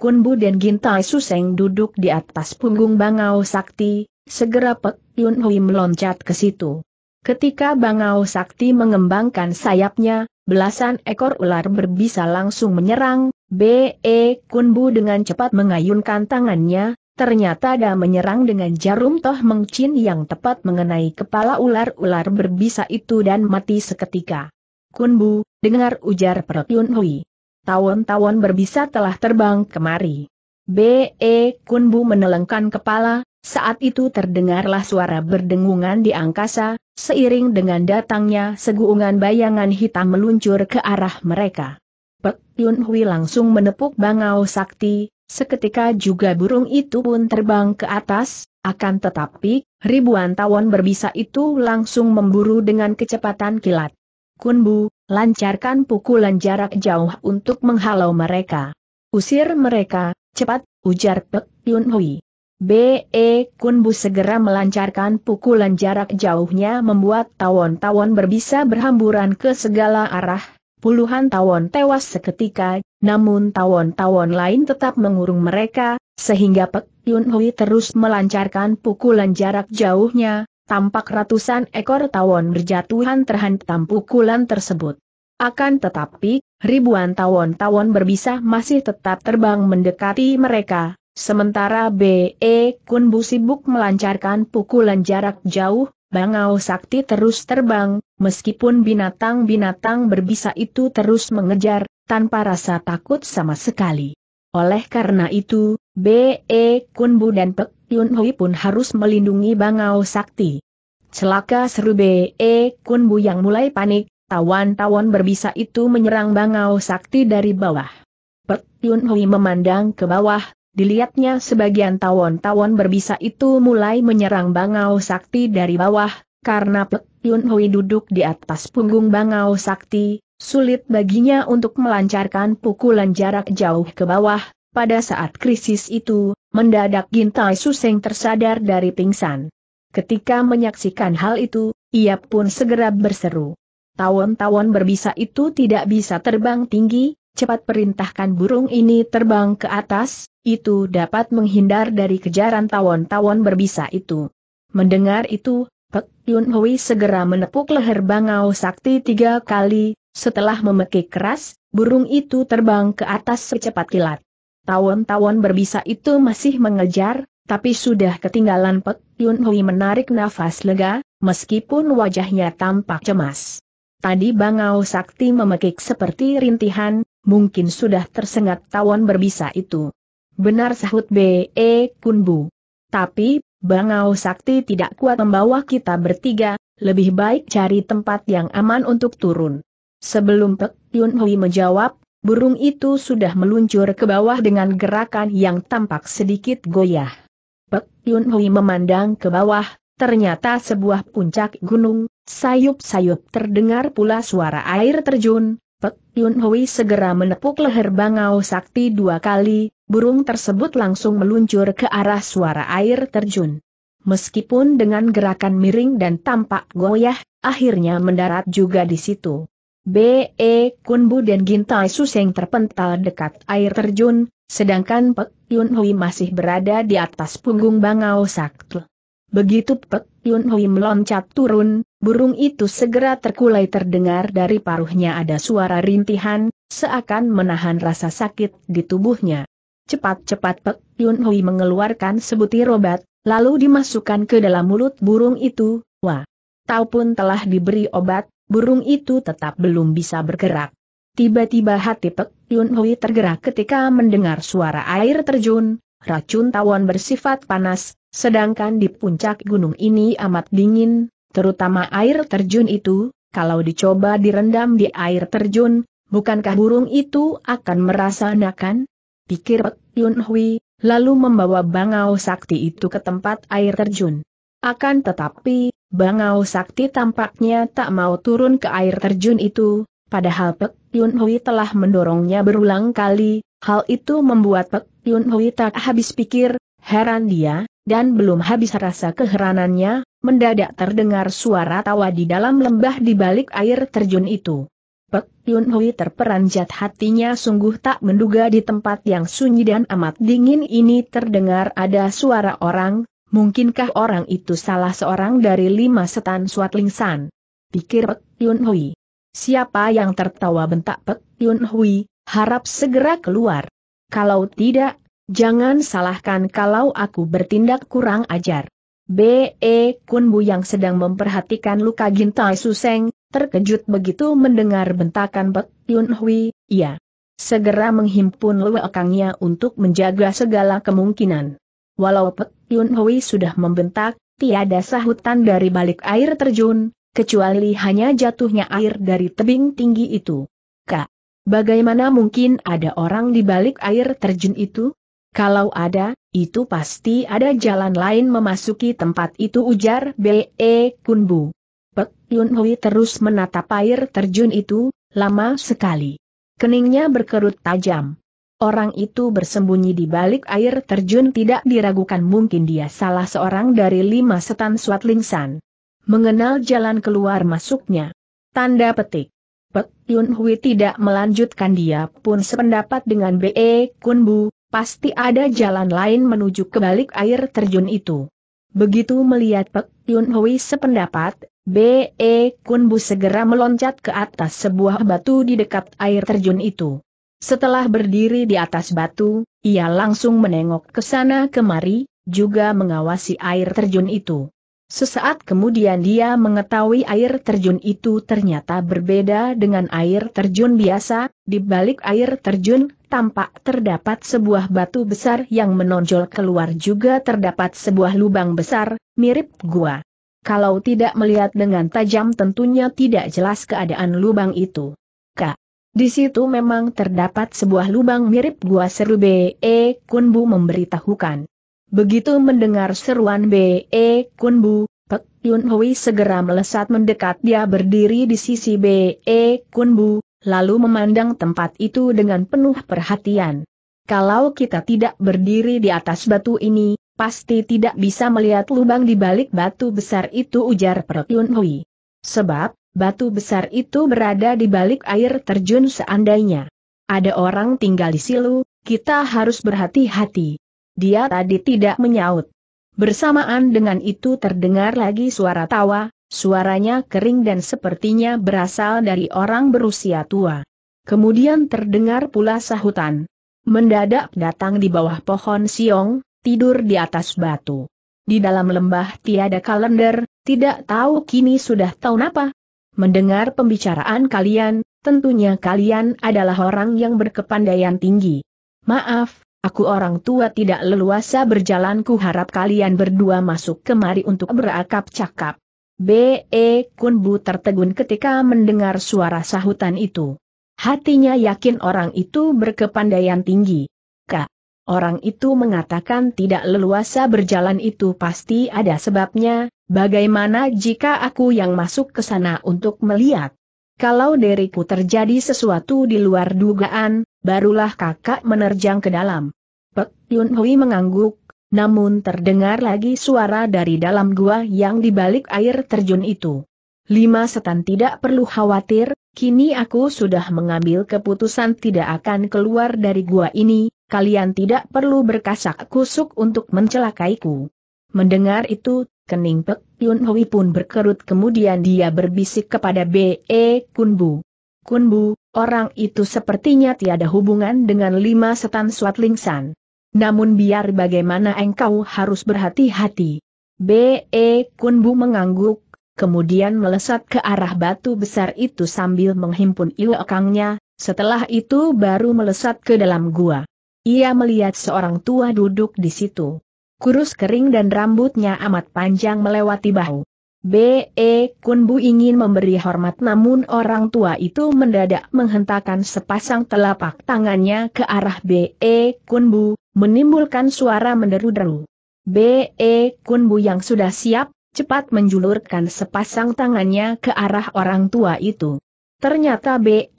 Kunbu dan Gin Tsai Suseng duduk di atas punggung Bangau Sakti, segera Pek Yun Hui meloncat ke situ. Ketika Bangau Sakti mengembangkan sayapnya, belasan ekor ular berbisa langsung menyerang. Be Kunbu dengan cepat mengayunkan tangannya, ternyata dia menyerang dengan jarum toh mengcin yang tepat mengenai kepala ular-ular berbisa itu dan mati seketika. Kunbu, dengar, ujar Pek Yun Hui. Tawon-tawon berbisa telah terbang kemari. Be Kunbu menelengkan kepala. Saat itu terdengarlah suara berdengungan di angkasa, seiring dengan datangnya seguungan bayangan hitam meluncur ke arah mereka. Pek Yun Hui langsung menepuk Bangau Sakti, seketika juga burung itu pun terbang ke atas. Akan tetapi, ribuan tawon berbisa itu langsung memburu dengan kecepatan kilat. Kunbu, lancarkan pukulan jarak jauh untuk menghalau mereka. Usir mereka, cepat, ujar Pek Yun Hui. Be Kunbu segera melancarkan pukulan jarak jauhnya membuat tawon-tawon berbisa berhamburan ke segala arah. Puluhan tawon tewas seketika, namun tawon-tawon lain tetap mengurung mereka, sehingga Pek Yun Hui terus melancarkan pukulan jarak jauhnya. Tampak ratusan ekor tawon berjatuhan terhantam pukulan tersebut. Akan tetapi, ribuan tawon-tawon berbisa masih tetap terbang mendekati mereka. Sementara Be Kunbu sibuk melancarkan pukulan jarak jauh, Bangau Sakti terus terbang. Meskipun binatang-binatang berbisa itu terus mengejar, tanpa rasa takut sama sekali. Oleh karena itu, Be Kunbu dan Pek Yun Hui pun harus melindungi Bangau Sakti. Celaka, seru Be Kunbu yang mulai panik, tawan-tawan berbisa itu menyerang Bangau Sakti dari bawah. Pek Yun Hui memandang ke bawah, dilihatnya sebagian tawan-tawan berbisa itu mulai menyerang Bangau Sakti dari bawah, karena Pek Yun Hui duduk di atas punggung Bangau Sakti, sulit baginya untuk melancarkan pukulan jarak jauh ke bawah. Pada saat krisis itu, mendadak Gin Tsai Suseng tersadar dari pingsan. Ketika menyaksikan hal itu, ia pun segera berseru. Tawon-tawon berbisa itu tidak bisa terbang tinggi, cepat perintahkan burung ini terbang ke atas, itu dapat menghindar dari kejaran tawon-tawon berbisa itu. Mendengar itu, Pek Yun Hui segera menepuk leher Bangau Sakti tiga kali, setelah memekik keras, burung itu terbang ke atas secepat kilat. Tawon-tawon berbisa itu masih mengejar, tapi sudah ketinggalan. Pek Yun Hui menarik nafas lega, meskipun wajahnya tampak cemas. Tadi Bangau Sakti memekik seperti rintihan, mungkin sudah tersengat tawon berbisa itu. Benar, sahut Be Kunbu. Tapi, Bangau Sakti tidak kuat membawa kita bertiga, lebih baik cari tempat yang aman untuk turun. Sebelum Pek Yun Hui menjawab, burung itu sudah meluncur ke bawah dengan gerakan yang tampak sedikit goyah. Pek Yun Hui memandang ke bawah, ternyata sebuah puncak gunung, sayup-sayup terdengar pula suara air terjun. Pek Yun Hui segera menepuk leher Bangau Sakti dua kali, burung tersebut langsung meluncur ke arah suara air terjun. Meskipun dengan gerakan miring dan tampak goyah, akhirnya mendarat juga di situ. Be Kunbu dan Gin Tsai Suseng terpental dekat air terjun, sedangkan Pek Yun Hui masih berada di atas punggung Bangau Sakti. Begitu Pek Yun Hui meloncat turun, burung itu segera terkulai. Terdengar dari paruhnya ada suara rintihan, seakan menahan rasa sakit di tubuhnya. Cepat-cepat Pek Yun Hui mengeluarkan sebutir obat, lalu dimasukkan ke dalam mulut burung itu. Wah, tahu pun telah diberi obat, burung itu tetap belum bisa bergerak. Tiba-tiba hati Pek Yun Hui tergerak ketika mendengar suara air terjun. Racun tawon bersifat panas, sedangkan di puncak gunung ini amat dingin, terutama air terjun itu. Kalau dicoba direndam di air terjun, bukankah burung itu akan merasa enakan? Pikir Pek Yun Hui, lalu membawa Bangau Sakti itu ke tempat air terjun. Akan tetapi, Bangau Sakti tampaknya tak mau turun ke air terjun itu, padahal Pek Yun Hui telah mendorongnya berulang kali. Hal itu membuat Pek Yun Hui tak habis pikir, heran dia, dan belum habis rasa keheranannya, mendadak terdengar suara tawa di dalam lembah di balik air terjun itu. Pek Yun Hui terperanjat, hatinya sungguh tak menduga di tempat yang sunyi dan amat dingin ini terdengar ada suara orang. Mungkinkah orang itu salah seorang dari lima setan Suat Lingsan? Pikir Pek Yun Hui. Siapa yang tertawa, bentak Pek Yun Hui, harap segera keluar. Kalau tidak, jangan salahkan kalau aku bertindak kurang ajar. Be Kunbu yang sedang memperhatikan luka Gin Tsai Suseng, terkejut begitu mendengar bentakan Pek Yun Hui. Ia segera menghimpun lewekangnya untuk menjaga segala kemungkinan. Walau Pek Yun Hui sudah membentak, tiada sahutan dari balik air terjun, kecuali hanya jatuhnya air dari tebing tinggi itu. Kak, bagaimana mungkin ada orang di balik air terjun itu? Kalau ada, itu pasti ada jalan lain memasuki tempat itu, ujar Be Kunbu. Pek Yun Hui terus menatap air terjun itu, lama sekali. Keningnya berkerut tajam. Orang itu bersembunyi di balik air terjun, tidak diragukan mungkin dia salah seorang dari lima setan Suat Lingsan. Mengenal jalan keluar masuknya. Tanda petik. Pek Yun Hui tidak melanjutkan, dia pun sependapat dengan Be Kunbu, pasti ada jalan lain menuju ke balik air terjun itu. Begitu melihat Pek Yun Hui sependapat, Be Kunbu segera meloncat ke atas sebuah batu di dekat air terjun itu. Setelah berdiri di atas batu, ia langsung menengok ke sana kemari, juga mengawasi air terjun itu. Sesaat kemudian dia mengetahui air terjun itu ternyata berbeda dengan air terjun biasa, di balik air terjun, tampak terdapat sebuah batu besar yang menonjol keluar juga terdapat sebuah lubang besar, mirip gua. Kalau tidak melihat dengan tajam tentunya tidak jelas keadaan lubang itu. Kak, di situ memang terdapat sebuah lubang mirip gua, seru Be Kunbu memberitahukan. Begitu mendengar seruan Be Kunbu, Pek Yun Hui segera melesat mendekat. Dia berdiri di sisi Be Kunbu, lalu memandang tempat itu dengan penuh perhatian. Kalau kita tidak berdiri di atas batu ini, pasti tidak bisa melihat lubang di balik batu besar itu, ujar Pek Yun Hui. Sebab, batu besar itu berada di balik air terjun. Seandainya ada orang tinggal di situ, kita harus berhati-hati. Dia tadi tidak menyaut. Bersamaan dengan itu terdengar lagi suara tawa, suaranya kering dan sepertinya berasal dari orang berusia tua. Kemudian terdengar pula sahutan. Mendadak datang di bawah pohon siong, tidur di atas batu. Di dalam lembah tiada kalender, tidak tahu kini sudah tahun apa. Mendengar pembicaraan kalian, tentunya kalian adalah orang yang berkepandaian tinggi. Maaf. Aku orang tua tidak leluasa berjalan, ku harap kalian berdua masuk kemari untuk berakap cakap. Be Kunbu tertegun ketika mendengar suara sahutan itu. Hatinya yakin orang itu berkepandaian tinggi. Kak, orang itu mengatakan tidak leluasa berjalan itu pasti ada sebabnya, bagaimana jika aku yang masuk ke sana untuk melihat? Kalau diriku terjadi sesuatu di luar dugaan, barulah kakak menerjang ke dalam. Pek Yun Hui mengangguk, namun terdengar lagi suara dari dalam gua yang dibalik air terjun itu. Lima setan tidak perlu khawatir, kini aku sudah mengambil keputusan tidak akan keluar dari gua ini, kalian tidak perlu berkasak kusuk untuk mencelakaiku. Mendengar itu, kening Pek Yun Hui pun berkerut, kemudian dia berbisik kepada Be Kunbu. Kunbu, orang itu sepertinya tiada hubungan dengan lima setan Suat Lingsan. Namun biar bagaimana engkau harus berhati-hati. Be Kunbu mengangguk, kemudian melesat ke arah batu besar itu sambil menghimpun ilokangnya, setelah itu baru melesat ke dalam gua. Ia melihat seorang tua duduk di situ. Kurus kering dan rambutnya amat panjang melewati bahu. Be Kunbu ingin memberi hormat namun orang tua itu mendadak menghentakkan sepasang telapak tangannya ke arah Be Kunbu, menimbulkan suara menderu-deru. Be Kunbu yang sudah siap, cepat menjulurkan sepasang tangannya ke arah orang tua itu. Ternyata Be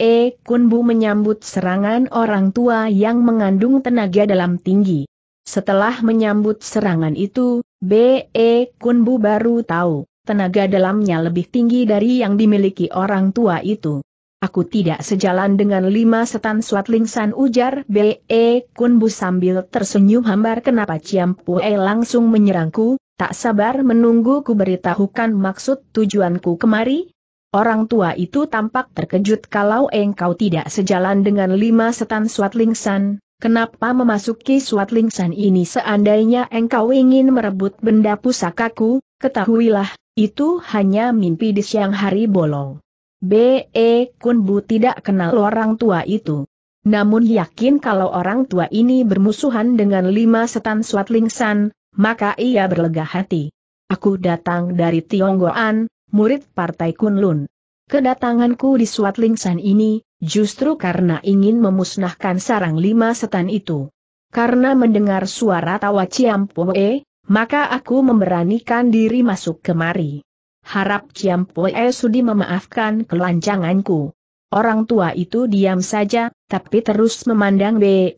Kunbu menyambut serangan orang tua yang mengandung tenaga dalam tinggi. Setelah menyambut serangan itu, Be Kunbu baru tahu, tenaga dalamnya lebih tinggi dari yang dimiliki orang tua itu. Aku tidak sejalan dengan lima setan Suat Lingsan, ujar Be Kunbu sambil tersenyum hambar. Kenapa Ciam Pue langsung menyerangku, tak sabar menunggu ku beritahukan maksud tujuanku kemari? Orang tua itu tampak terkejut. Kalau engkau tidak sejalan dengan lima setan Suat Lingsan, kenapa memasuki Suat Lingsan ini? Seandainya engkau ingin merebut benda pusakaku, ketahuilah, itu hanya mimpi di siang hari bolong. Be Kunbu tidak kenal orang tua itu. Namun yakin kalau orang tua ini bermusuhan dengan lima setan Suat Lingsan, maka ia berlega hati. Aku datang dari Tionggoan, murid Partai Kunlun. Kedatanganku di Suat Lingsan ini justru karena ingin memusnahkan sarang lima setan itu. Karena mendengar suara tawa Ciam Pue, maka aku memberanikan diri masuk kemari. Harap Ciam Pue sudi memaafkan kelancanganku. Orang tua itu diam saja, tapi terus memandang Be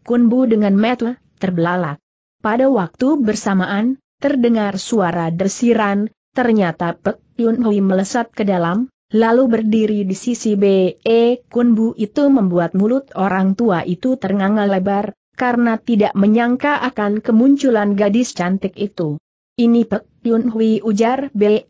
Kunbu dengan mata terbelalak. Pada waktu bersamaan, terdengar suara desiran. Ternyata Pek Yun Hui melesat ke dalam, lalu berdiri di sisi Be Kunbu itu, membuat mulut orang tua itu ternganga lebar, karena tidak menyangka akan kemunculan gadis cantik itu. Ini Pek Yun Hui, ujar Be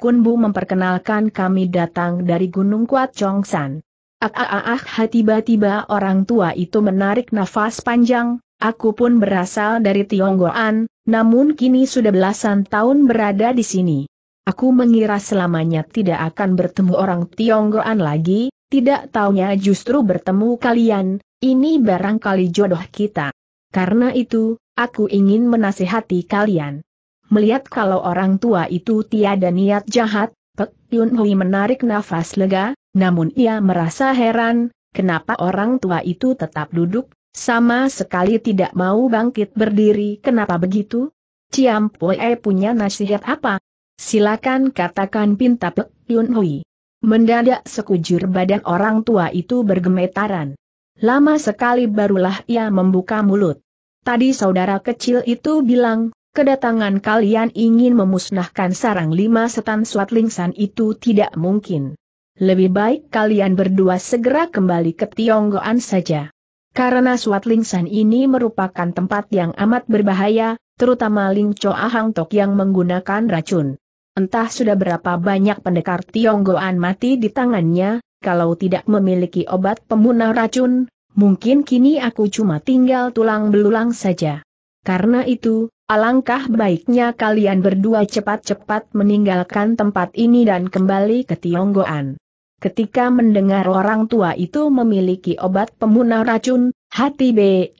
Kunbu, memperkenalkan kami datang dari Gunung Kuat Chongsan. Ah ah ah, tiba-tiba orang tua itu menarik nafas panjang, aku pun berasal dari Tionggoan, namun kini sudah belasan tahun berada di sini. Aku mengira selamanya tidak akan bertemu orang Tionggoan lagi, tidak taunya justru bertemu kalian, ini barangkali jodoh kita. Karena itu, aku ingin menasihati kalian. Melihat kalau orang tua itu tiada niat jahat, Pek Yun Hui menarik nafas lega, namun ia merasa heran, kenapa orang tua itu tetap duduk, sama sekali tidak mau bangkit berdiri. Kenapa begitu? Ciam Pue punya nasihat apa? Silakan katakan, pinta Pek Yun Hui. Mendadak sekujur badan orang tua itu bergemetaran. Lama sekali barulah ia membuka mulut. Tadi saudara kecil itu bilang, kedatangan kalian ingin memusnahkan sarang lima setan Suat Lingsan itu tidak mungkin. Lebih baik kalian berdua segera kembali ke Tionggoan saja. Karena Suat Lingsan ini merupakan tempat yang amat berbahaya, terutama Lingco Ahangtok yang menggunakan racun. Entah sudah berapa banyak pendekar Tionggoan mati di tangannya, kalau tidak memiliki obat pembunuh racun, mungkin kini aku cuma tinggal tulang belulang saja. Karena itu, alangkah baiknya kalian berdua cepat-cepat meninggalkan tempat ini dan kembali ke Tionggoan. Ketika mendengar orang tua itu memiliki obat pembunuh racun, hati Be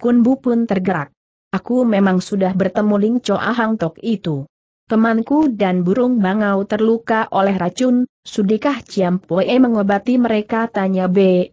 Kunbu pun tergerak. Aku memang sudah bertemu Lingco Ahangtok itu. Temanku dan burung bangau terluka oleh racun, sudikah Ciam Pue mengobati mereka, tanya Be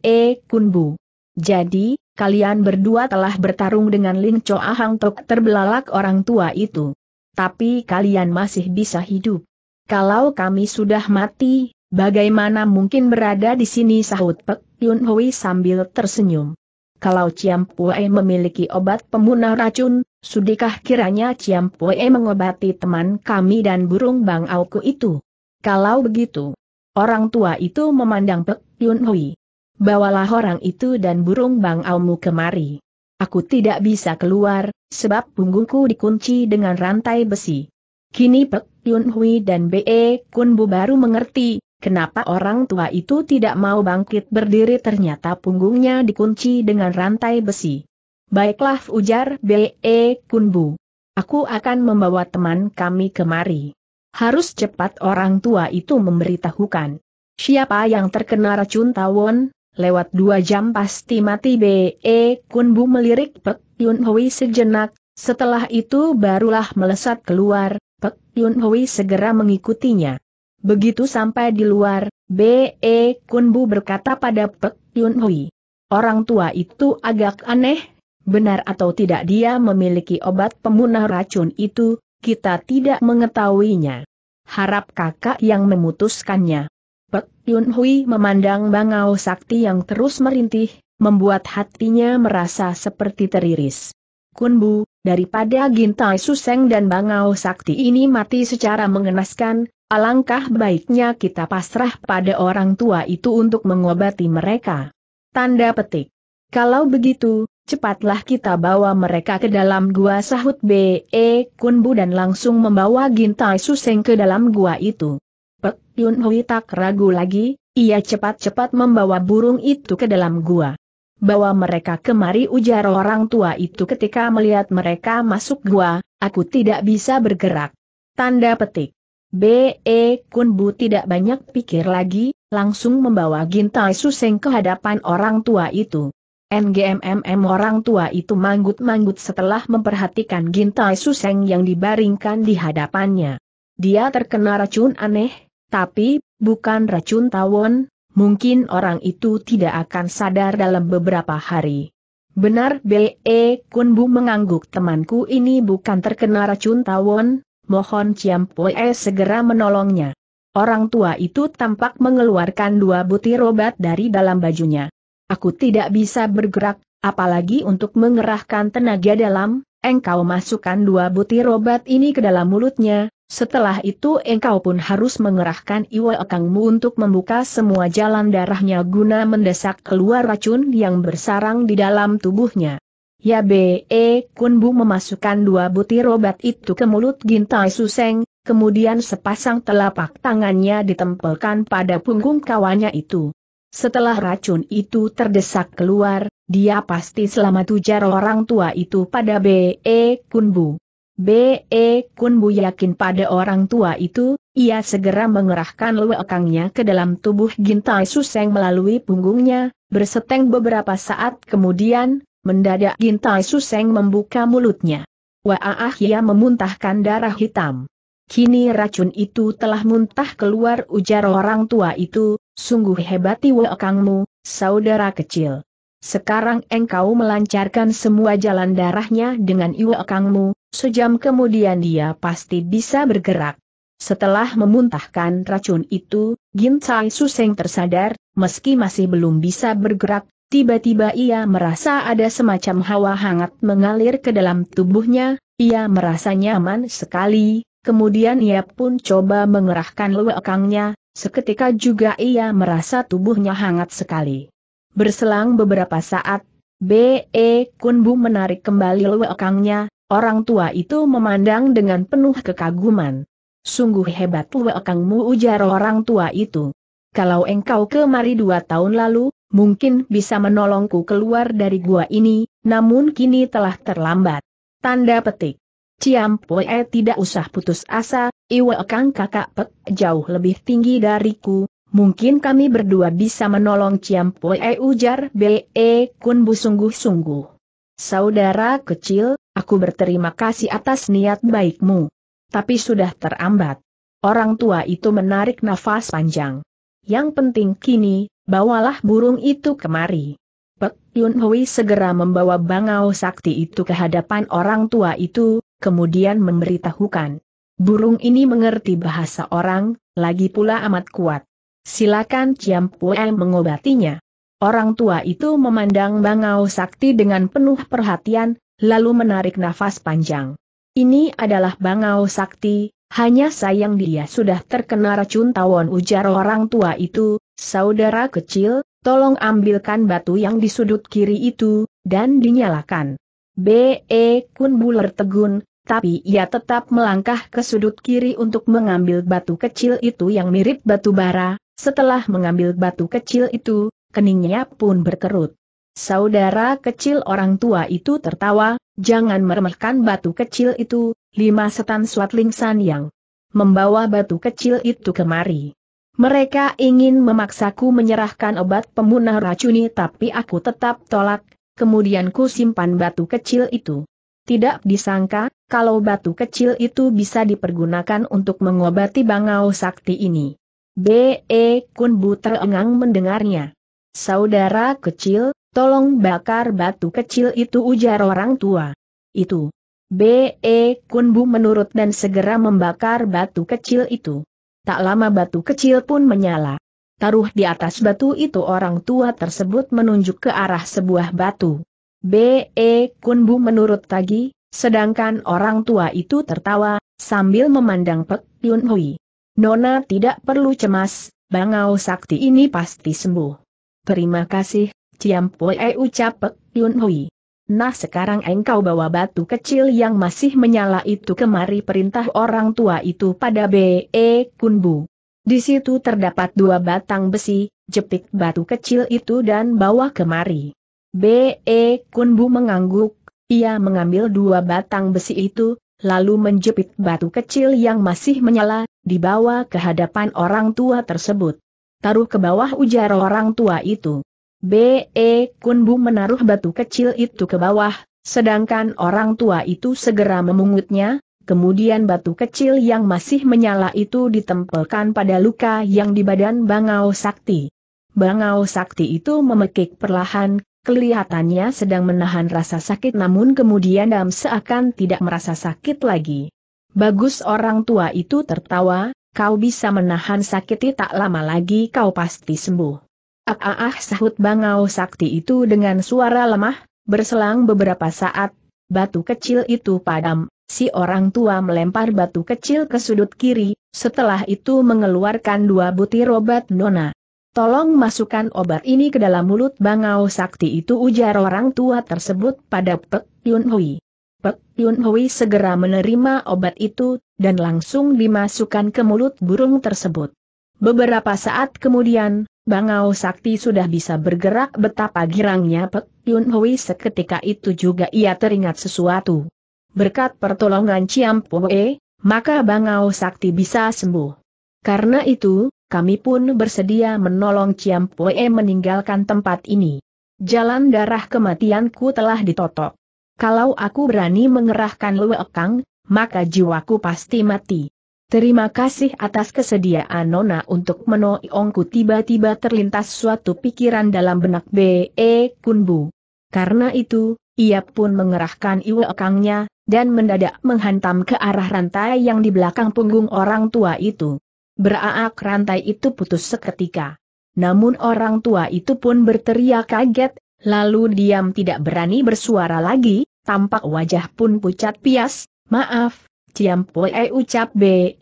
Kunbu. Jadi, kalian berdua telah bertarung dengan Lingco Ahangtok terbelalak orang tua itu. Tapi kalian masih bisa hidup. Kalau kami sudah mati, bagaimana mungkin berada di sini, sahut Pek Yun Hui sambil tersenyum. Kalau Ciam Pue memiliki obat pembunuh racun, sudikah kiranya Ciam Pue mengobati teman kami dan burung bangauku itu? Kalau begitu, orang tua itu memandang Pek Yun Hui. Bawalah orang itu dan burung bangaumu kemari. Aku tidak bisa keluar, sebab punggungku dikunci dengan rantai besi. Kini Pek Yun Hui dan Be Kunbu baru mengerti, kenapa orang tua itu tidak mau bangkit berdiri, ternyata punggungnya dikunci dengan rantai besi. Baiklah, ujar Be Kunbu. Aku akan membawa teman kami kemari. Harus cepat orang tua itu memberitahukan. Siapa yang terkena racun tawon, lewat dua jam pasti mati. Be Kunbu melirik Pek Yun Hui sejenak, setelah itu barulah melesat keluar, Pek Yun Hui segera mengikutinya. Begitu sampai di luar, Be Kunbu berkata pada Pek Yun Hui, orang tua itu agak aneh, benar atau tidak dia memiliki obat pembunuh racun itu, kita tidak mengetahuinya. Harap kakak yang memutuskannya. Pek Yun Hui memandang Bangau Sakti yang terus merintih, membuat hatinya merasa seperti teriris. Kunbu, daripada Gin Tsai Suseng dan Bangau Sakti ini mati secara mengenaskan, alangkah baiknya kita pasrah pada orang tua itu untuk mengobati mereka. Tanda petik. Kalau begitu, cepatlah kita bawa mereka ke dalam gua, sahut Be Kunbu dan langsung membawa Gin Tsai Suseng ke dalam gua itu. Pek Yun Hui tak ragu lagi, ia cepat-cepat membawa burung itu ke dalam gua. Bawa mereka kemari, ujar orang tua itu ketika melihat mereka masuk gua, aku tidak bisa bergerak. Tanda petik. Be Kunbu tidak banyak pikir lagi, langsung membawa Gin Tsai Suseng ke hadapan orang tua itu. N G M M M orang tua itu manggut-manggut setelah memperhatikan Gin Tsai Suseng yang dibaringkan di hadapannya. Dia terkena racun aneh, tapi bukan racun tawon, mungkin orang itu tidak akan sadar dalam beberapa hari. Benar, Be Kunbu mengangguk, temanku ini bukan terkena racun tawon. Mohon Ciam Pue segera menolongnya. Orang tua itu tampak mengeluarkan dua butir obat dari dalam bajunya. Aku tidak bisa bergerak, apalagi untuk mengerahkan tenaga dalam. Engkau masukkan dua butir obat ini ke dalam mulutnya. Setelah itu engkau pun harus mengerahkan iwa ekangmu untuk membuka semua jalan darahnya guna mendesak keluar racun yang bersarang di dalam tubuhnya. Ya, Be Kunbu memasukkan dua butir obat itu ke mulut Gin Tsai Suseng, kemudian sepasang telapak tangannya ditempelkan pada punggung kawannya itu. Setelah racun itu terdesak keluar, dia pasti selamat, ujar orang tua itu pada Be Kunbu. Be Kunbu yakin pada orang tua itu, ia segera mengerahkan lewekangnya ke dalam tubuh Gin Tsai Suseng melalui punggungnya, berseteng beberapa saat kemudian, mendadak Gin Tsai Suseng membuka mulutnya. Wah, ia memuntahkan darah hitam. Kini racun itu telah muntah keluar, ujar orang tua itu, sungguh hebat Wekangmu, saudara kecil. Sekarang engkau melancarkan semua jalan darahnya dengan Wekangmu, sejam kemudian dia pasti bisa bergerak. Setelah memuntahkan racun itu, Gin Tsai Suseng tersadar, meski masih belum bisa bergerak, tiba-tiba ia merasa ada semacam hawa hangat mengalir ke dalam tubuhnya, ia merasa nyaman sekali. Kemudian ia pun coba mengerahkan lewekangnya, seketika juga ia merasa tubuhnya hangat sekali. Berselang beberapa saat, Be Kunbu menarik kembali lewekangnya, orang tua itu memandang dengan penuh kekaguman. Sungguh hebat lewekangmu, ujar orang tua itu. Kalau engkau kemari dua tahun lalu, mungkin bisa menolongku keluar dari gua ini, namun kini telah terlambat. Tanda petik. Ciampoe tidak usah putus asa, Iwekang kakak Pek jauh lebih tinggi dariku, mungkin kami berdua bisa menolong Ciampoe, ujar Be Kunbu sungguh-sungguh. Saudara kecil, aku berterima kasih atas niat baikmu. Tapi sudah terlambat. Orang tua itu menarik nafas panjang. Yang penting kini, bawalah burung itu kemari. Pek Yun Hui segera membawa bangau sakti itu ke hadapan orang tua itu, kemudian memberitahukan. Burung ini mengerti bahasa orang, lagi pula amat kuat. Silakan Ciampoe mengobatinya. Orang tua itu memandang bangau sakti dengan penuh perhatian, lalu menarik nafas panjang. Ini adalah bangau sakti, hanya sayang dia sudah terkena racun tawon, ujar orang tua itu. Saudara kecil, tolong ambilkan batu yang di sudut kiri itu, dan dinyalakan. Be Kunbu tertegun, tapi ia tetap melangkah ke sudut kiri untuk mengambil batu kecil itu yang mirip batu bara. Setelah mengambil batu kecil itu, keningnya pun berkerut. Saudara kecil, orang tua itu tertawa, jangan meremehkan batu kecil itu, lima setan Suat Lingsan yang membawa batu kecil itu kemari. Mereka ingin memaksaku menyerahkan obat pemunah racuni, tapi aku tetap tolak, kemudian ku simpan batu kecil itu. Tidak disangka, kalau batu kecil itu bisa dipergunakan untuk mengobati bangau sakti ini. Be Kunbu terengang mendengarnya. Saudara kecil, tolong bakar batu kecil itu, ujar orang tua. Itu. Be Kunbu menurut dan segera membakar batu kecil itu. Tak lama batu kecil pun menyala. Taruh di atas batu itu, orang tua tersebut menunjuk ke arah sebuah batu. Be Kunbu menurut lagi, sedangkan orang tua itu tertawa, sambil memandang Pek Yun Hui. Nona tidak perlu cemas, bangau sakti ini pasti sembuh. Terima kasih, Ciampoe, ucap Pek Yun Hui. Nah sekarang engkau bawa batu kecil yang masih menyala itu kemari, perintah orang tua itu pada Be Kunbu. Di situ terdapat dua batang besi, jepit batu kecil itu dan bawa kemari. Be Kunbu mengangguk, ia mengambil dua batang besi itu, lalu menjepit batu kecil yang masih menyala, dibawa ke hadapan orang tua tersebut. Taruh ke bawah, ujar orang tua itu. Be Kunbu menaruh batu kecil itu ke bawah, sedangkan orang tua itu segera memungutnya, kemudian batu kecil yang masih menyala itu ditempelkan pada luka yang di badan bangau sakti. Bangau sakti itu memekik perlahan, kelihatannya sedang menahan rasa sakit, namun kemudian dalam seakan tidak merasa sakit lagi. Bagus, orang tua itu tertawa, kau bisa menahan sakit, tak lama lagi kau pasti sembuh. Ah, ah, sahut bangau sakti itu dengan suara lemah. Berselang beberapa saat, batu kecil itu padam. Si orang tua melempar batu kecil ke sudut kiri, setelah itu mengeluarkan dua butir obat. Nona, tolong masukkan obat ini ke dalam mulut bangau sakti itu, ujar orang tua tersebut pada Pek Yun Hui. Pek Yun Hui segera menerima obat itu, dan langsung dimasukkan ke mulut burung tersebut. Beberapa saat kemudian, bangau sakti sudah bisa bergerak. Betapa girangnya Pek Yun Hui, seketika itu juga ia teringat sesuatu. berkat pertolongan Ciam Pue, maka Bangau Sakti bisa sembuh. Karena itu, kami pun bersedia menolong Ciam Pue meninggalkan tempat ini. Jalan darah kematianku telah ditotok. Kalau aku berani mengerahkan Luekang, maka jiwaku pasti mati. Terima kasih atas kesediaan Nona untuk menolongku. Tiba-tiba terlintas suatu pikiran dalam benak Be Kunbu. Karena itu, ia pun mengerahkan Luekangnya, dan mendadak menghantam ke arah rantai yang di belakang punggung orang tua itu. Beraak rantai itu putus seketika. Namun orang tua itu pun berteriak kaget, lalu diam tidak berani bersuara lagi, tampak wajah pun pucat pias. Maaf, Ciam Pue, ucap Be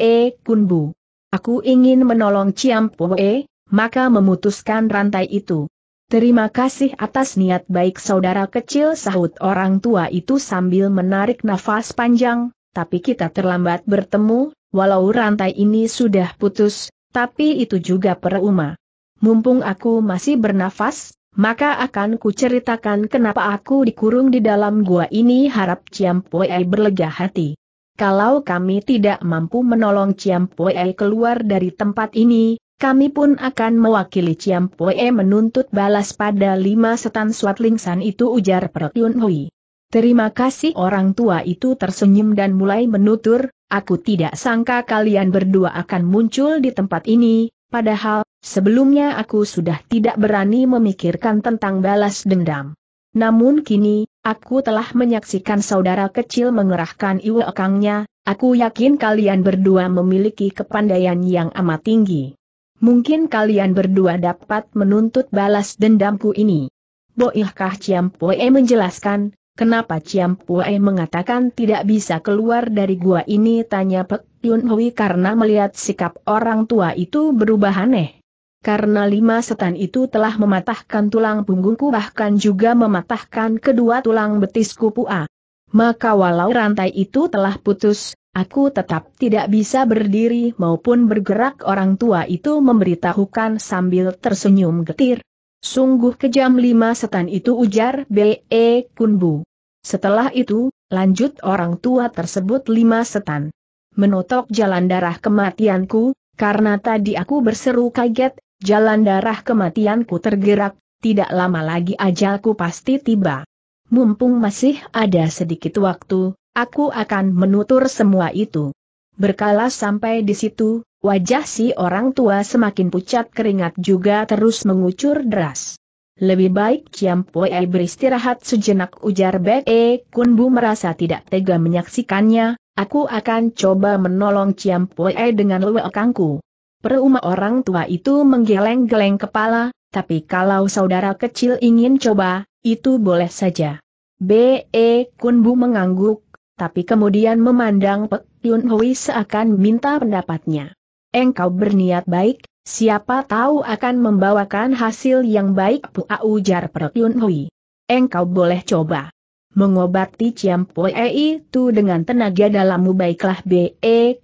Kunbu. Aku ingin menolong Ciam Pue, maka memutuskan rantai itu. Terima kasih atas niat baik saudara kecil, sahut orang tua itu sambil menarik nafas panjang, tapi kita terlambat bertemu. Walau rantai ini sudah putus, tapi itu juga peruma. Mumpung aku masih bernafas, maka akan kuceritakan kenapa aku dikurung di dalam gua ini, harap Ciam Pue berlega hati. Kalau kami tidak mampu menolong Ciam Pue keluar dari tempat ini, kami pun akan mewakili Ciam Pue menuntut balas pada lima setan Suat Lingsan itu, ujar Pek Yun Hui. Terima kasih, orang tua itu tersenyum dan mulai menutur. Aku tidak sangka kalian berdua akan muncul di tempat ini, padahal, sebelumnya aku sudah tidak berani memikirkan tentang balas dendam. Namun kini, aku telah menyaksikan saudara kecil mengerahkan Luekangnya, aku yakin kalian berdua memiliki kepandaian yang amat tinggi. Mungkin kalian berdua dapat menuntut balas dendamku ini. Bolehkah Ciam Pue menjelaskan? Kenapa Ciam Pue mengatakan tidak bisa keluar dari gua ini, tanya Pek Yun Hui karena melihat sikap orang tua itu berubah aneh. Karena lima setan itu telah mematahkan tulang punggungku, bahkan juga mematahkan kedua tulang betisku Pua. Maka walau rantai itu telah putus, aku tetap tidak bisa berdiri maupun bergerak. Orang tua itu memberitahukan sambil tersenyum getir. Sungguh kejam lima setan itu, ujar Be Kunbu. Setelah itu, lanjut orang tua tersebut, lima setan menotok jalan darah kematianku, karena tadi aku berseru kaget, jalan darah kematianku tergerak, tidak lama lagi ajalku pasti tiba. Mumpung masih ada sedikit waktu, aku akan menutur semua itu. Berkala sampai di situ, wajah si orang tua semakin pucat, keringat juga terus mengucur deras. Lebih baik Ciam Pue beristirahat sejenak, ujar Be Kunbu merasa tidak tega menyaksikannya. Aku akan coba menolong Ciam Pue dengan Luekangku. Peruma, orang tua itu menggeleng-geleng kepala, tapi kalau saudara kecil ingin coba, itu boleh saja. Be Kunbu mengangguk, tapi kemudian memandang Pek Yun Hui seakan minta pendapatnya. Engkau berniat baik, siapa tahu akan membawakan hasil yang baik, Pua, ujar Pek Yun Hui. Engkau boleh coba mengobati Ciam Pue itu dengan tenaga dalammu. Baiklah, Be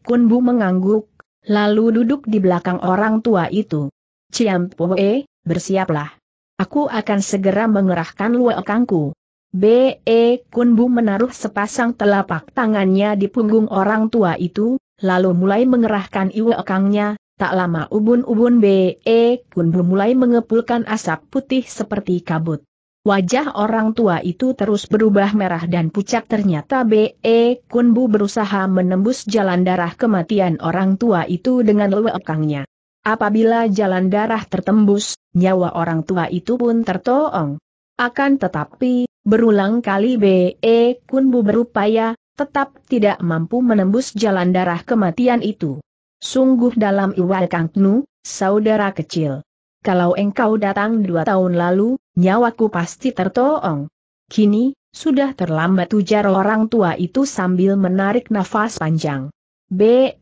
Kunbu mengangguk, lalu duduk di belakang orang tua itu. Ciam Pue, bersiaplah. Aku akan segera mengerahkan Luekangku. Be Kunbu menaruh sepasang telapak tangannya di punggung orang tua itu, lalu mulai mengerahkan Luekangnya. Tak lama ubun-ubun Be Kunbu mulai mengepulkan asap putih seperti kabut. Wajah orang tua itu terus berubah merah dan pucat. Ternyata Be Kunbu berusaha menembus jalan darah kematian orang tua itu dengan Luekangnya. Apabila jalan darah tertembus, nyawa orang tua itu pun tertoong. Akan tetapi, berulang kali Be Kunbu berupaya, tetap tidak mampu menembus jalan darah kematian itu. Sungguh dalam iwal kangnu, saudara kecil. Kalau engkau datang dua tahun lalu, nyawaku pasti tertoong. Kini, sudah terlambat, ujar orang tua itu sambil menarik nafas panjang. Be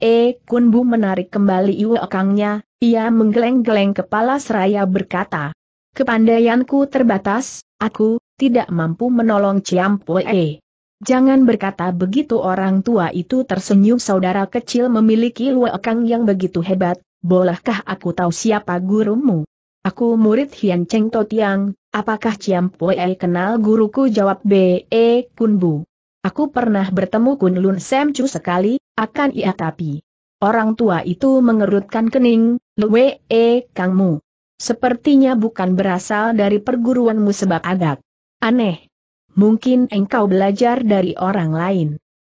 Kunbu menarik kembali Luekangnya, ia menggeleng-geleng kepala seraya berkata, kepandaianku terbatas, aku tidak mampu menolong Ciam Pue. Jangan berkata begitu, orang tua itu tersenyum. Saudara kecil memiliki Luekang yang begitu hebat, bolehkah aku tahu siapa gurumu? Aku murid Hian Cheng Totiang. Apakah Ciam Pue kenal guruku, jawab Be Kunbu. Aku pernah bertemu Kunlun Semcu sekali, akan ia tapi orang tua itu mengerutkan kening, "Lwe, eh, Kangmu. Sepertinya bukan berasal dari perguruanmu sebab agak aneh. Mungkin engkau belajar dari orang lain."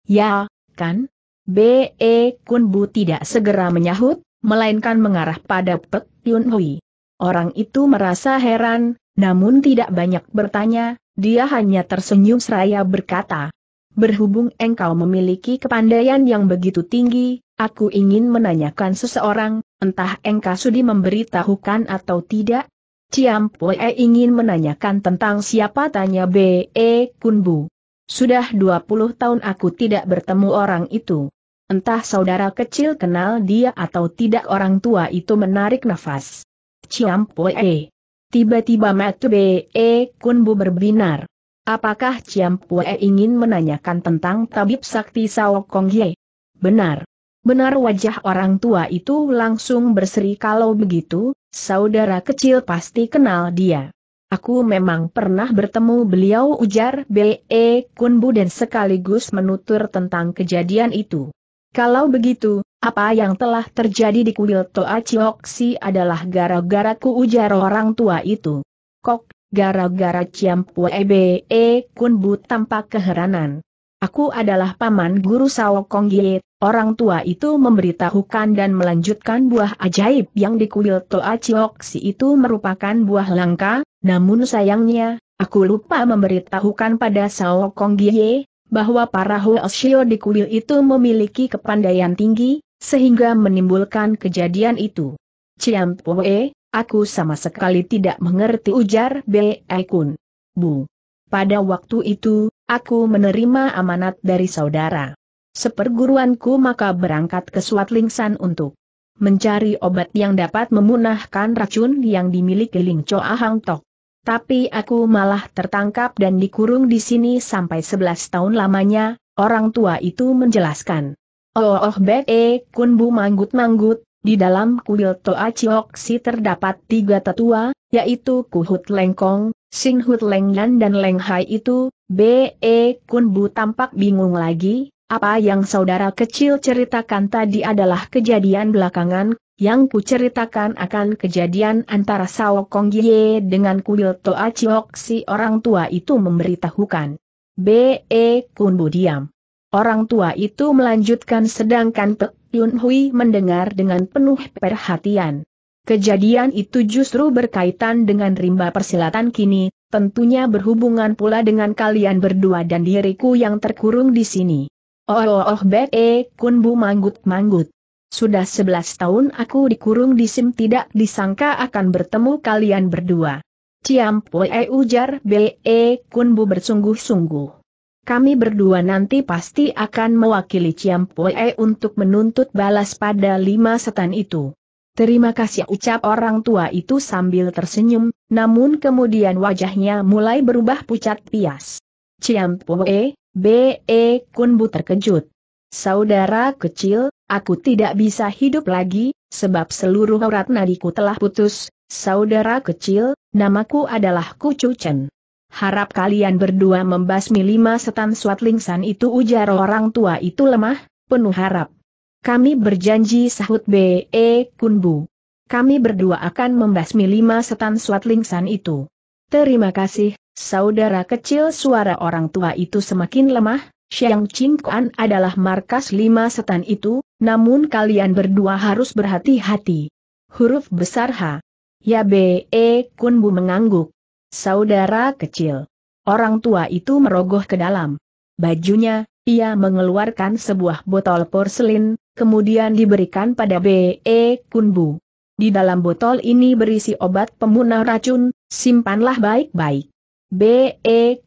"Ya, kan?" Be Kunbu tidak segera menyahut, melainkan mengarah pada Pek Yun Hui. Orang itu merasa heran, namun tidak banyak bertanya, dia hanya tersenyum seraya berkata, "Berhubung engkau memiliki kepandaian yang begitu tinggi, aku ingin menanyakan seseorang, entah engkau sudi memberitahukan atau tidak." "Ciampue ingin menanyakan tentang siapa?" tanya Be Kunbu. "Sudah dua puluh tahun aku tidak bertemu orang itu. Entah saudara kecil kenal dia atau tidak." Orang tua itu menarik nafas. "Ciampue." Tiba-tiba mata Be Kunbu berbinar. "Apakah Ciampue ingin menanyakan tentang tabib sakti Sao Kong Ye?" "Benar." Benar, wajah orang tua itu langsung berseri. "Kalau begitu, saudara kecil pasti kenal dia. Aku memang pernah bertemu beliau," ujar Be Kunbu dan sekaligus menutur tentang kejadian itu. "Kalau begitu, apa yang telah terjadi di kuil Toa Chiok Si adalah gara-garaku," ujar orang tua itu. "Kok, gara-gara Ciampue?" Be Kunbu tampak keheranan. "Aku adalah paman guru Sao Kong Ye." Orang tua itu memberitahukan dan melanjutkan, "Buah ajaib yang di kuil Toa Chiok Si itu merupakan buah langka, namun sayangnya, aku lupa memberitahukan pada Sao Kong Ye bahwa para Hoshio di kuil itu memiliki kepandaian tinggi, sehingga menimbulkan kejadian itu." "Ciampue, aku sama sekali tidak mengerti," ujar Be Kunbu. "Pada waktu itu, aku menerima amanat dari saudara seperguruanku, maka berangkat ke Suat Lingsan untuk mencari obat yang dapat memunahkan racun yang dimiliki Lingco Ahangtok. Tapi aku malah tertangkap dan dikurung di sini sampai sebelas tahun lamanya," orang tua itu menjelaskan. Oh, oh, Be Kunbu manggut-manggut, "Di dalam kuil Toa Chiok Si terdapat tiga tetua, yaitu Kuhut Lengkong, Sin Hut Leng Yan dan Lenghai." "Itu," Be Kunbu tampak bingung lagi, "apa yang saudara kecil ceritakan tadi adalah kejadian belakangan. Yang kuceritakan akan kejadian antara Sao Kong Ye dengan kuil Toa Chiok Si." Orang tua itu memberitahukan. Be Kunbu diam. Orang tua itu melanjutkan, sedangkan Pek Yun Hui mendengar dengan penuh perhatian. "Kejadian itu justru berkaitan dengan rimba persilatan kini, tentunya berhubungan pula dengan kalian berdua dan diriku yang terkurung di sini." Oh, oh, oh, Be Kunbu manggut-manggut. "Sudah sebelas tahun aku dikurung di sim, tidak disangka akan bertemu kalian berdua." "Ciampue," ujar Be Kunbu bersungguh-sungguh. "Kami berdua nanti pasti akan mewakili Ciampue untuk menuntut balas pada lima setan itu." "Terima kasih," ucap orang tua itu sambil tersenyum, namun kemudian wajahnya mulai berubah pucat pias. "Ciampue?" Be Kunbu terkejut. "Saudara kecil, aku tidak bisa hidup lagi, sebab seluruh urat nadiku telah putus. Saudara kecil, namaku adalah Kucu Chen. Harap kalian berdua membasmi lima setan Suat Lingsan itu," ujar orang tua itu lemah, penuh harap. "Kami berjanji," sahut Be Kunbu. "Kami berdua akan membasmi lima setan Suat Lingsan itu." "Terima kasih, saudara kecil." Suara orang tua itu semakin lemah. "Siang Ching Koan adalah markas lima setan itu, namun kalian berdua harus berhati-hati." Huruf besar H. "Ya." Be Kunbu mengangguk. "Saudara kecil." Orang tua itu merogoh ke dalam bajunya, ia mengeluarkan sebuah botol porselin, kemudian diberikan pada Be Kunbu. "Di dalam botol ini berisi obat pemunah racun, simpanlah baik-baik." Be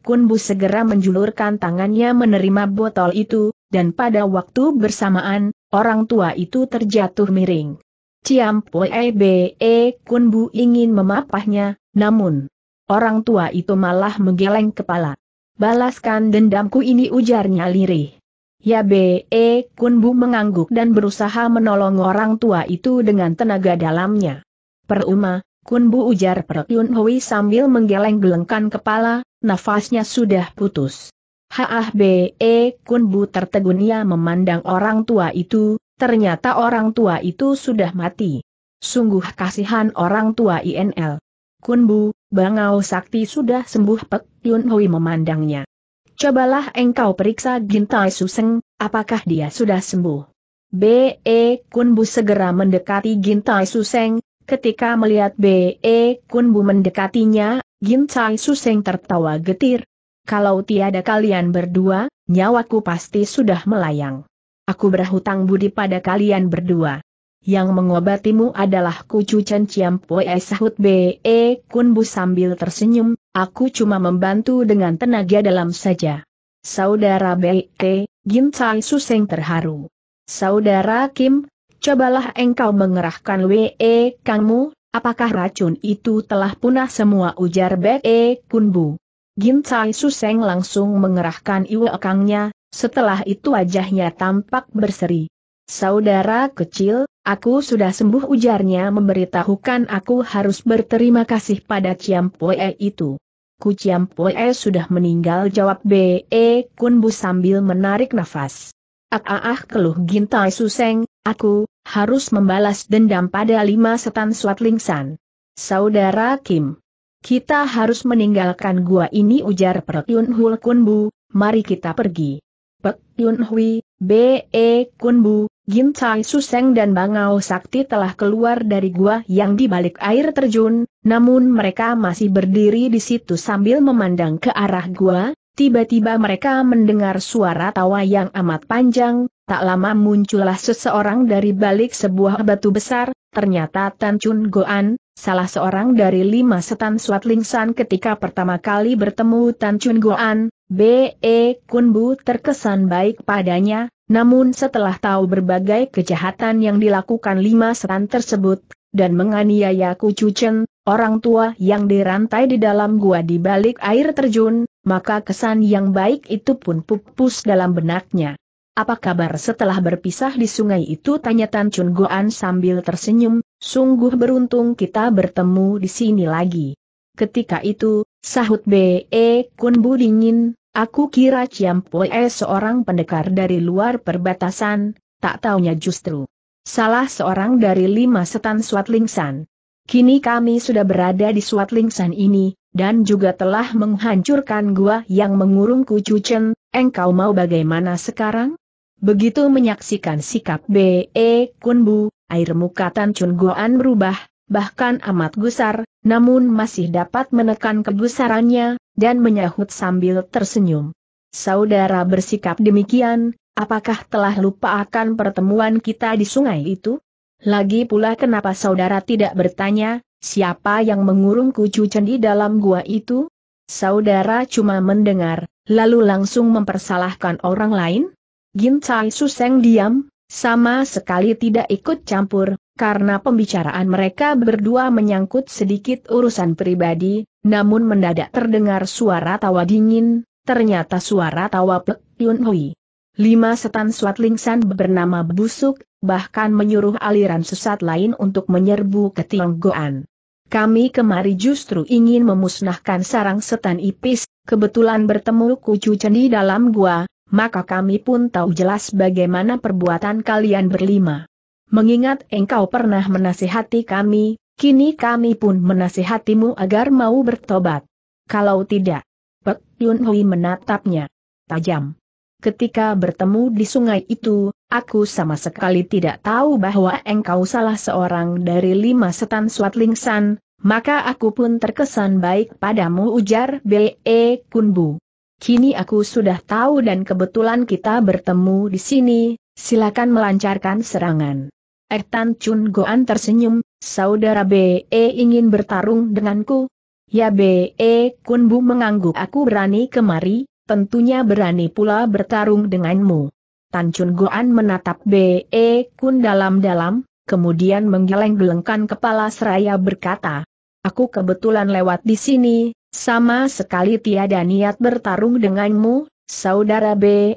Kunbu segera menjulurkan tangannya menerima botol itu, dan pada waktu bersamaan, orang tua itu terjatuh miring. Ciampue. Be Kunbu ingin memapahnya, namun orang tua itu malah menggeleng kepala. "Balaskan dendamku ini," ujarnya lirih. "Ya." Be Kunbu mengangguk dan berusaha menolong orang tua itu dengan tenaga dalamnya. "Peruma, Kunbu," ujar Pek Yun Hui sambil menggeleng-gelengkan kepala, nafasnya sudah putus. Haah, Be Kunbu tertegun. Ia memandang orang tua itu, ternyata orang tua itu sudah mati. Sungguh kasihan orang tua I N L. Kunbu, Bangau Sakti sudah sembuh. Pek Yun Hui memandangnya. Cobalah engkau periksa Gin Tsai Suseng, apakah dia sudah sembuh. Be Kunbu segera mendekati Gin Tsai Suseng. Ketika melihat Be Kunbu mendekatinya, Gin Tsai Suseng tertawa getir. Kalau tiada kalian berdua, nyawaku pasti sudah melayang. Aku berhutang budi pada kalian berdua. Yang mengobatimu adalah Kucu Chen Ciampoe, sahut Be Kunbu sambil tersenyum, aku cuma membantu dengan tenaga dalam saja. Saudara Be, Gin Tsai Suseng terharu. Saudara Kim, cobalah engkau mengerahkan we kamu, apakah racun itu telah punah semua, ujar Be Kunbu. Gin Tsai Suseng langsung mengerahkan iwe kangnya, setelah itu wajahnya tampak berseri. Saudara kecil, aku sudah sembuh, ujarnya. Memberitahukan aku harus berterima kasih pada Ciampoe itu. Ku Ciampoe sudah meninggal, jawab Be Kunbu sambil menarik nafas. Ah, ah, ah, keluh Gin Tsai Suseng, aku harus membalas dendam pada lima setan Suat Lingsan. Saudara Kim, kita harus meninggalkan gua ini, ujar Pek Yun Hui Kunbu, mari kita pergi. Pek Yun Hui, Be Kunbu, Gin Tsai Suseng dan Bangau Sakti telah keluar dari gua yang di balik air terjun, namun mereka masih berdiri di situ sambil memandang ke arah gua. Tiba-tiba mereka mendengar suara tawa yang amat panjang. Tak lama muncullah seseorang dari balik sebuah batu besar. Ternyata Tan Chun Goan, salah seorang dari lima setan Suat Lingsan. Ketika pertama kali bertemu Tan Chun Goan, Be Kunbu terkesan baik padanya. Namun setelah tahu berbagai kejahatan yang dilakukan lima setan tersebut, dan menganiaya Kucu Chen, orang tua yang dirantai di dalam gua di balik air terjun, maka kesan yang baik itu pun pupus dalam benaknya. Apa kabar setelah berpisah di sungai itu, tanya Tan Chun Goan sambil tersenyum, sungguh beruntung kita bertemu di sini lagi. Ketika itu, sahut Be Kunbu dingin, aku kira Ciampoe seorang pendekar dari luar perbatasan, tak taunya justru salah seorang dari lima setan Suat Lingsan. Kini kami sudah berada di Suat Lingsan ini, dan juga telah menghancurkan gua yang mengurung Kucu Chen. Engkau mau bagaimana sekarang? Begitu menyaksikan sikap Be Kunbu, air muka Tan Chun Goan berubah, bahkan amat gusar, namun masih dapat menekan kegusarannya, dan menyahut sambil tersenyum. Saudara bersikap demikian, apakah telah lupa akan pertemuan kita di sungai itu? Lagi pula kenapa saudara tidak bertanya, siapa yang mengurung Kucu Chen di dalam gua itu? Saudara cuma mendengar, lalu langsung mempersalahkan orang lain? Gin Tsai Suseng diam, sama sekali tidak ikut campur, karena pembicaraan mereka berdua menyangkut sedikit urusan pribadi. Namun mendadak terdengar suara tawa dingin, ternyata suara tawa Pek Yun Hui. Lima setan Suat Lingsan bernama busuk, bahkan menyuruh aliran sesat lain untuk menyerbu ke Tionggoan. Kami kemari justru ingin memusnahkan sarang setan ipis, kebetulan bertemu Kucu Chen di dalam gua, maka kami pun tahu jelas bagaimana perbuatan kalian berlima. Mengingat engkau pernah menasihati kami, kini kami pun menasihatimu agar mau bertobat. Kalau tidak, Pek Yun Hui menatapnya tajam. Ketika bertemu di sungai itu, aku sama sekali tidak tahu bahwa engkau salah seorang dari lima setan Suat Lingsan, maka aku pun terkesan baik padamu, ujar Be Kunbu. Kini aku sudah tahu dan kebetulan kita bertemu di sini, silakan melancarkan serangan. Eh, Tan Chun Goan tersenyum, saudara Be ingin bertarung denganku? Ya, Be Kunbu mengangguk, aku berani kemari, tentunya berani pula bertarung denganmu. Tan Chun Goan menatap Be Kun dalam-dalam, kemudian menggeleng-gelengkan kepala seraya berkata, aku kebetulan lewat di sini, sama sekali tiada niat bertarung denganmu, saudara Be.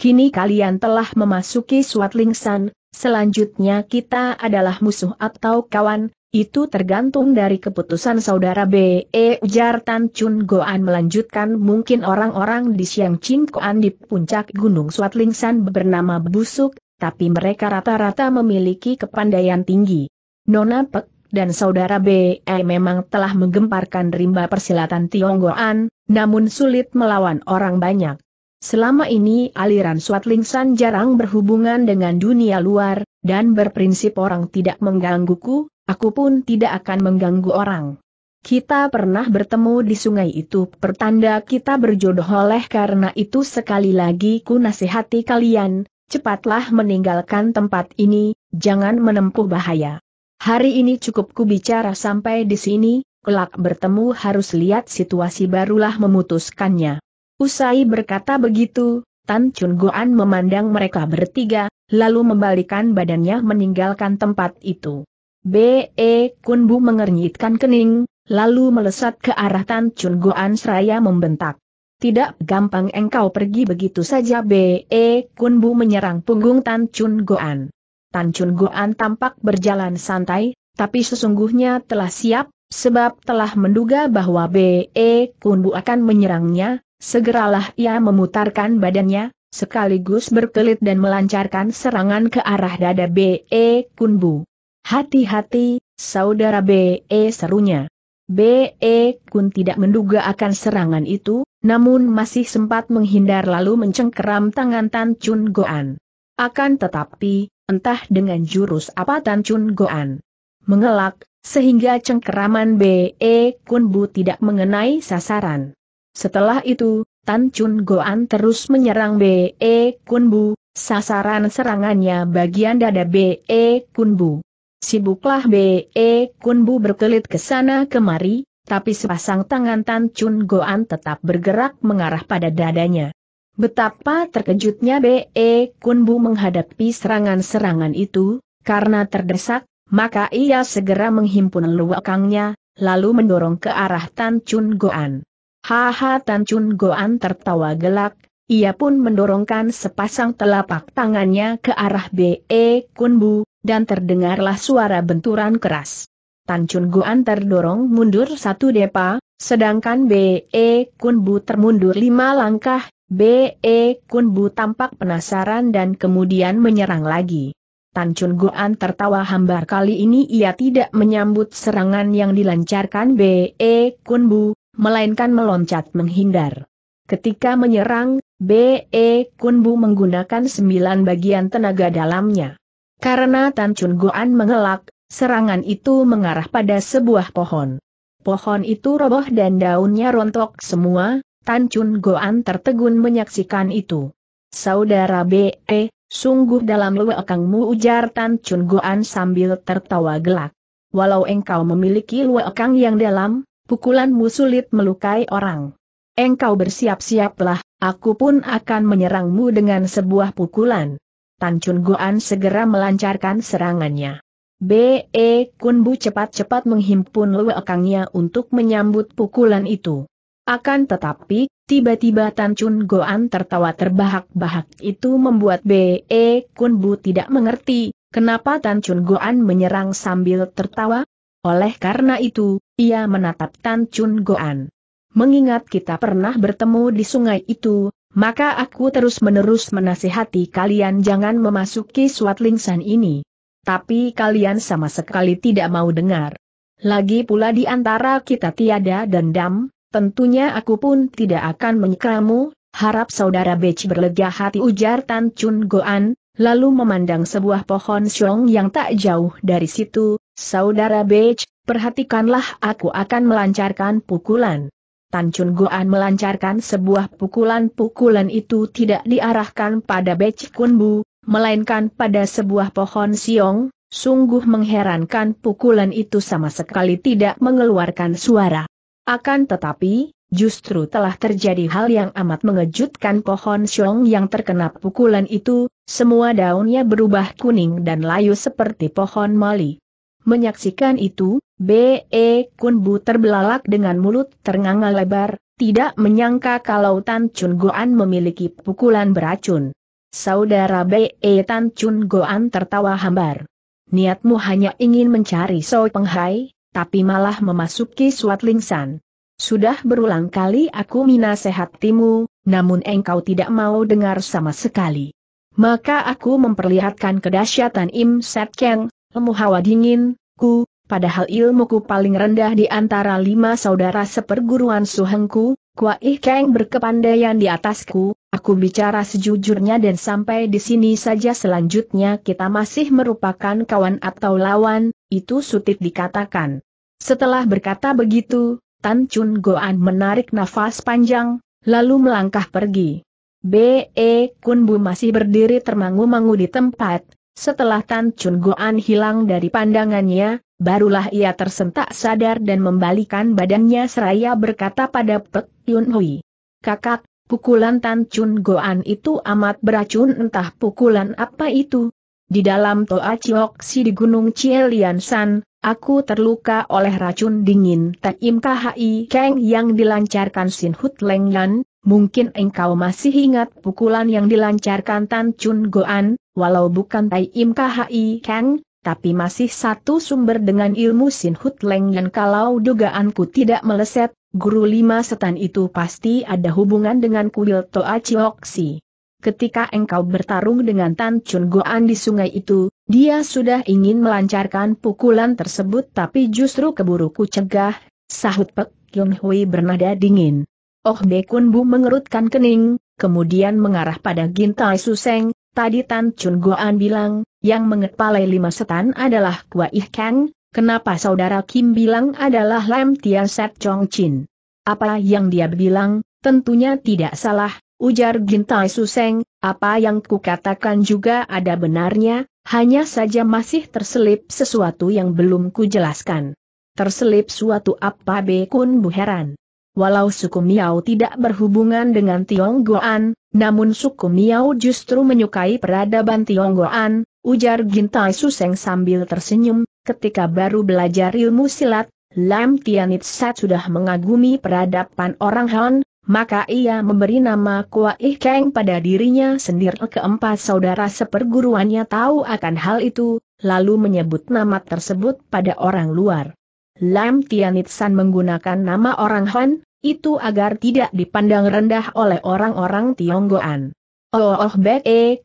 Kini kalian telah memasuki Suat Lingsan, selanjutnya kita adalah musuh atau kawan, Itu tergantung dari keputusan saudara B E, ujar Tan Chun Goan melanjutkan. Mungkin orang-orang di Siang Ching Koan di puncak Gunung Suat Lingsan bernama busuk, tapi mereka rata-rata memiliki kepandaian tinggi. Nona Pek dan saudara B E memang telah menggemparkan rimba persilatan Tionggoan, namun sulit melawan orang banyak. Selama ini aliran Suat Lingsan jarang berhubungan dengan dunia luar, dan berprinsip orang tidak menggangguku. Aku pun tidak akan mengganggu orang. Kita pernah bertemu di sungai itu, pertanda kita berjodoh. Oleh karena itu sekali lagi ku nasihati kalian, cepatlah meninggalkan tempat ini, jangan menempuh bahaya. Hari ini cukup ku bicara sampai di sini, kelak bertemu harus lihat situasi barulah memutuskannya. Usai berkata begitu, Tan Chun Goan memandang mereka bertiga, lalu membalikkan badannya meninggalkan tempat itu. B E Kunbu mengernyitkan kening, lalu melesat ke arah Tan Chun Goan seraya membentak. Tidak gampang engkau pergi begitu saja. B E Kunbu menyerang punggung Tan Chun Goan. Tan Chun Goan tampak berjalan santai, tapi sesungguhnya telah siap, sebab telah menduga bahwa B E Kunbu akan menyerangnya. Segeralah ia memutarkan badannya, sekaligus berkelit dan melancarkan serangan ke arah dada B E Kunbu. Hati-hati, saudara B E serunya. B E Kun tidak menduga akan serangan itu, namun masih sempat menghindar lalu mencengkeram tangan Tan Chun Goan. Akan tetapi, entah dengan jurus apa Tan Chun Goan mengelak, sehingga cengkeraman B E Kun Bu tidak mengenai sasaran. Setelah itu, Tan Chun Goan terus menyerang B E Kun Bu, sasaran serangannya bagian dada B E Kun Bu. Sibuklah B E Kunbu berkelit ke sana kemari, tapi sepasang tangan Tan Chun Goan tetap bergerak mengarah pada dadanya. Betapa terkejutnya B E Kunbu menghadapi serangan-serangan itu, karena terdesak, maka ia segera menghimpun luakangnya, lalu mendorong ke arah Tan Chun Goan. Haha, Tan Chun Goan tertawa gelak, ia pun mendorongkan sepasang telapak tangannya ke arah B E Kunbu. Dan terdengarlah suara benturan keras. Tan Chun Goan terdorong mundur satu depa, sedangkan B E Kunbu termundur lima langkah. B E Kunbu tampak penasaran dan kemudian menyerang lagi. Tan Chun Goan tertawa hambar. Kali ini ia tidak menyambut serangan yang dilancarkan B E Kunbu, melainkan meloncat menghindar. Ketika menyerang, B E Kunbu menggunakan sembilan bagian tenaga dalamnya. Karena Tan Chun Goan mengelak, serangan itu mengarah pada sebuah pohon. Pohon itu roboh dan daunnya rontok semua. Tan Chun Goan tertegun menyaksikan itu. Saudara B E, sungguh dalam luakangmu, ujar Tan Chun Goan sambil tertawa gelak. Walau engkau memiliki luakang yang dalam, pukulanmu sulit melukai orang. Engkau bersiap-siaplah, aku pun akan menyerangmu dengan sebuah pukulan. Tan Chun Goan segera melancarkan serangannya. B E Kunbu cepat-cepat menghimpun luakangnya untuk menyambut pukulan itu. Akan tetapi, tiba-tiba Tan Chun Goan tertawa terbahak-bahak itu membuat B E Kunbu tidak mengerti, kenapa Tan Chun Goan menyerang sambil tertawa. Oleh karena itu, ia menatap Tan Chun Goan. Mengingat kita pernah bertemu di sungai itu, maka aku terus-menerus menasihati kalian jangan memasuki Suat Lingsan ini. Tapi kalian sama sekali tidak mau dengar. Lagi pula di antara kita tiada dendam, tentunya aku pun tidak akan menyekeramu. Harap saudara Beci berlega hati, ujar Tan Chun Goan, lalu memandang sebuah pohon syong yang tak jauh dari situ. Saudara Beci, perhatikanlah, aku akan melancarkan pukulan. Tan Chun Goan melancarkan sebuah pukulan-pukulan itu tidak diarahkan pada Beci Kunbu, melainkan pada sebuah pohon siong. Sungguh mengherankan, pukulan itu sama sekali tidak mengeluarkan suara. Akan tetapi, justru telah terjadi hal yang amat mengejutkan. Pohon siong yang terkena pukulan itu, semua daunnya berubah kuning dan layu seperti pohon mali. Menyaksikan itu, B E Kunbu terbelalak dengan mulut ternganga lebar, tidak menyangka kalau Tan Chun Goan memiliki pukulan beracun. Saudara B E Tan Chun Goan tertawa hambar. niatmu hanya ingin mencari Soe Penghai, tapi malah memasuki Suat Lingsan. Sudah berulang kali aku minasehatimu, namun engkau tidak mau dengar sama sekali. Maka aku memperlihatkan kedahsyatan Im Sat Keng, ilmu hawa dingin, ku, padahal ilmuku paling rendah di antara lima saudara seperguruan suhengku, Kuai Keng berkepandaian di atasku, aku bicara sejujurnya dan sampai di sini saja, selanjutnya kita masih merupakan kawan atau lawan, itu sulit dikatakan. Setelah berkata begitu, Tan Chun Goan menarik nafas panjang, lalu melangkah pergi. Be Kunbu masih berdiri termangu-mangu di tempat. Setelah Tan Chun Goan hilang dari pandangannya, barulah ia tersentak sadar dan membalikan badannya seraya berkata pada Pek Yun Hui, "Kakak, pukulan Tan Chun Goan itu amat beracun, entah pukulan apa itu. Di dalam Toa Chiok Si di Gunung Lian San, aku terluka oleh racun dingin Tai Im Kai Keng yang dilancarkan Sin Hut Leng Yan. Mungkin engkau masih ingat pukulan yang dilancarkan Tan Chun Goan, walau bukan Tai Im Kai Keng, tapi masih satu sumber dengan ilmu Sin Hut Leng Yan. Kalau dugaanku tidak meleset, guru lima setan itu pasti ada hubungan dengan kuil Toa Chiok Si. Ketika engkau bertarung dengan Tan Chun Goan di sungai itu, dia sudah ingin melancarkan pukulan tersebut tapi justru keburu ku cegah," sahut Pek Yun Hui bernada dingin. Oh Be Kunbu mengerutkan kening, kemudian mengarah pada Gin Tsai Suseng. "Tadi Tan Chun Goan bilang, yang mengepalai lima setan adalah Kuai Keng, kenapa saudara Kim bilang adalah Lam Tianit Sat Chongchin? Apa yang dia bilang, tentunya tidak salah," ujar Gin Tsai Suseng, "apa yang kukatakan juga ada benarnya, hanya saja masih terselip sesuatu yang belum kujelaskan." "Terselip suatu apa?" Be Kunbu heran. Walau suku Miao tidak berhubungan dengan Tionggoan, namun suku Miao justru menyukai peradaban Tionggoan, ujar Gin Tsai Suseng sambil tersenyum. "Ketika baru belajar ilmu silat, Lam Tianit Sat sudah mengagumi peradaban orang Han, maka ia memberi nama Kuai Keng pada dirinya sendiri. Keempat saudara seperguruannya tahu akan hal itu, lalu menyebut nama tersebut pada orang luar. Lam Tianit Sat menggunakan nama orang Han, itu agar tidak dipandang rendah oleh orang-orang Tionggoan." Oh oh, oh Be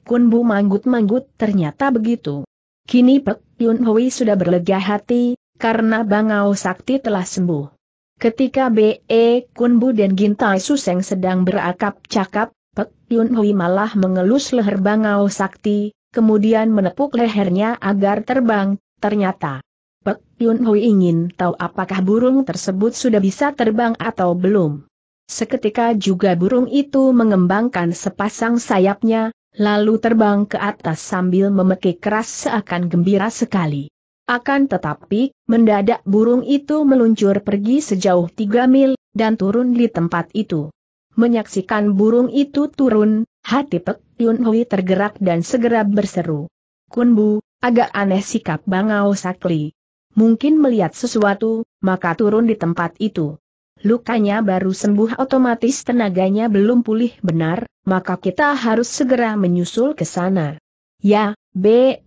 Kunbu manggut-manggut, ternyata begitu. Kini Pek Yun Hui sudah berlega hati, karena Bangau Sakti telah sembuh. Ketika Be Kunbu dan Gin Tsai Suseng sedang berakap cakap, Pek Yun Hui malah mengelus leher Bangau Sakti, kemudian menepuk lehernya agar terbang. Ternyata Pek Yun Hui ingin tahu apakah burung tersebut sudah bisa terbang atau belum. Seketika juga burung itu mengembangkan sepasang sayapnya, lalu terbang ke atas sambil memekik keras seakan gembira sekali. Akan tetapi, mendadak burung itu meluncur pergi sejauh tiga mil, dan turun di tempat itu. Menyaksikan burung itu turun, hati Pek Yun Hui tergerak dan segera berseru, "Kunbu, agak aneh sikap Bangau Sakti. Mungkin melihat sesuatu, maka turun di tempat itu. Lukanya baru sembuh, otomatis tenaganya belum pulih benar, maka kita harus segera menyusul ke sana." "Ya," Be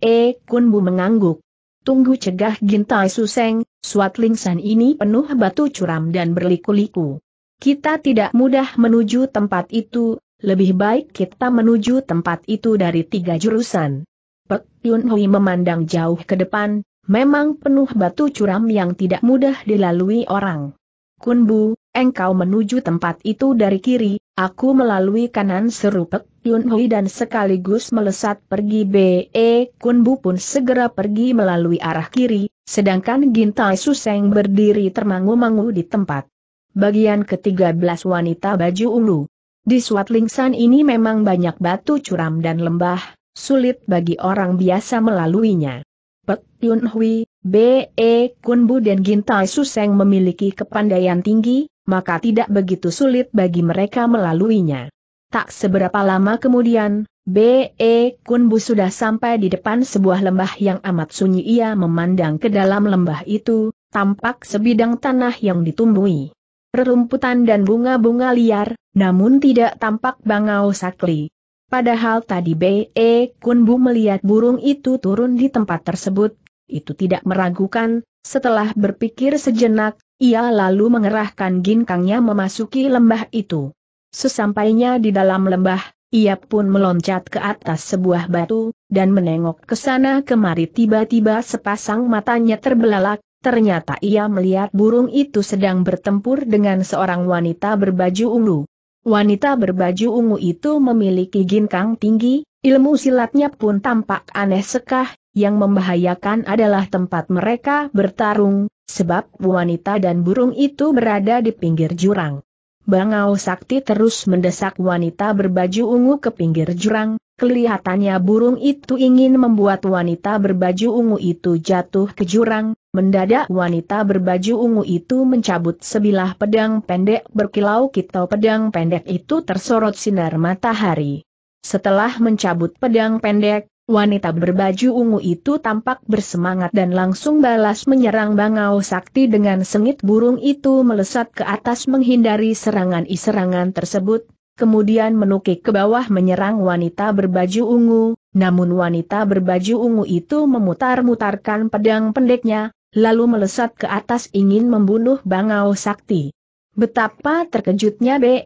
Kunbu mengangguk. "Tunggu," cegah Gin Tsai Suseng, "Suat Lingsan ini penuh batu curam dan berliku-liku. Kita tidak mudah menuju tempat itu, lebih baik kita menuju tempat itu dari tiga jurusan." Pek Yun Hui memandang jauh ke depan. Memang penuh batu curam yang tidak mudah dilalui orang. "Kunbu, engkau menuju tempat itu dari kiri, aku melalui kanan," seru Pek Yun Hui dan sekaligus melesat pergi. Be Kunbu pun segera pergi melalui arah kiri, sedangkan Gin Tsai Suseng berdiri termangu-mangu di tempat. Bagian ketiga belas wanita baju ungu. Di Suat Lingsan ini memang banyak batu curam dan lembah, sulit bagi orang biasa melaluinya. Pek Yun Hui, Be Kunbu dan Gin Tsai Suseng memiliki kepandaian tinggi, maka tidak begitu sulit bagi mereka melaluinya. Tak seberapa lama kemudian, Be Kunbu sudah sampai di depan sebuah lembah yang amat sunyi. Ia memandang ke dalam lembah itu, tampak sebidang tanah yang ditumbuhi rerumputan dan bunga-bunga liar, namun tidak tampak Bangau Sakti. Padahal tadi Be Kunbu melihat burung itu turun di tempat tersebut, itu tidak meragukan. Setelah berpikir sejenak, ia lalu mengerahkan ginkangnya memasuki lembah itu. Sesampainya di dalam lembah, ia pun meloncat ke atas sebuah batu, dan menengok ke sana kemari. Tiba-tiba sepasang matanya terbelalak, ternyata ia melihat burung itu sedang bertempur dengan seorang wanita berbaju ungu. Wanita berbaju ungu itu memiliki ginkang tinggi, ilmu silatnya pun tampak aneh sekah. Yang membahayakan adalah tempat mereka bertarung, sebab wanita dan burung itu berada di pinggir jurang. Bangau Sakti terus mendesak wanita berbaju ungu ke pinggir jurang, kelihatannya burung itu ingin membuat wanita berbaju ungu itu jatuh ke jurang. Mendadak wanita berbaju ungu itu mencabut sebilah pedang pendek berkilau kitau. Pedang pendek itu tersorot sinar matahari. Setelah mencabut pedang pendek, wanita berbaju ungu itu tampak bersemangat dan langsung balas menyerang Bangau Sakti dengan sengit. Burung itu melesat ke atas menghindari serangan-serangan tersebut, kemudian menukik ke bawah menyerang wanita berbaju ungu. Namun wanita berbaju ungu itu memutar-mutarkan pedang pendeknya, lalu melesat ke atas ingin membunuh Bangau Sakti. Betapa terkejutnya Be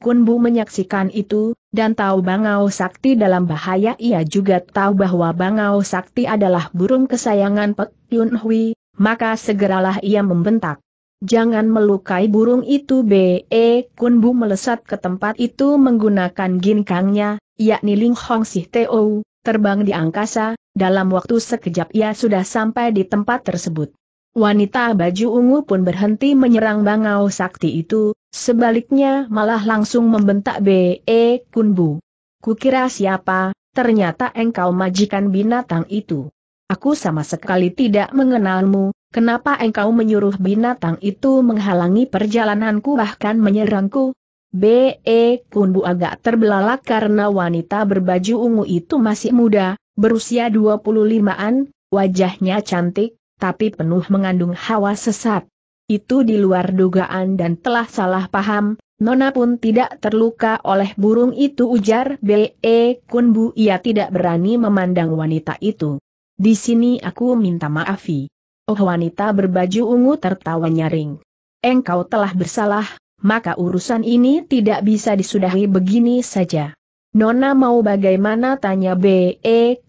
Kunbu menyaksikan itu, dan tahu Bangau Sakti dalam bahaya. Ia juga tahu bahwa Bangau Sakti adalah burung kesayangan Pek Yun Hui, maka segeralah ia membentak, "Jangan melukai burung itu!" Be Kunbu melesat ke tempat itu menggunakan ginkangnya, yakni Ling Hong Si Teo, terbang di angkasa. Dalam waktu sekejap ia sudah sampai di tempat tersebut. Wanita baju ungu pun berhenti menyerang Bangau Sakti itu, sebaliknya malah langsung membentak Be Kunbu. "Kukira siapa, ternyata engkau majikan binatang itu. Aku sama sekali tidak mengenalmu, kenapa engkau menyuruh binatang itu menghalangi perjalananku bahkan menyerangku?" Be Kunbu agak terbelalak karena wanita berbaju ungu itu masih muda, berusia dua puluh limaan, wajahnya cantik, tapi penuh mengandung hawa sesat. Itu di luar dugaan dan telah salah paham. "Nona pun tidak terluka oleh burung itu," ujar Be Kunbu. Ia tidak berani memandang wanita itu. "Di sini aku minta maafi." "Oh," wanita berbaju ungu tertawa nyaring, "engkau telah bersalah, maka urusan ini tidak bisa disudahi begini saja." "Nona mau bagaimana?" tanya Be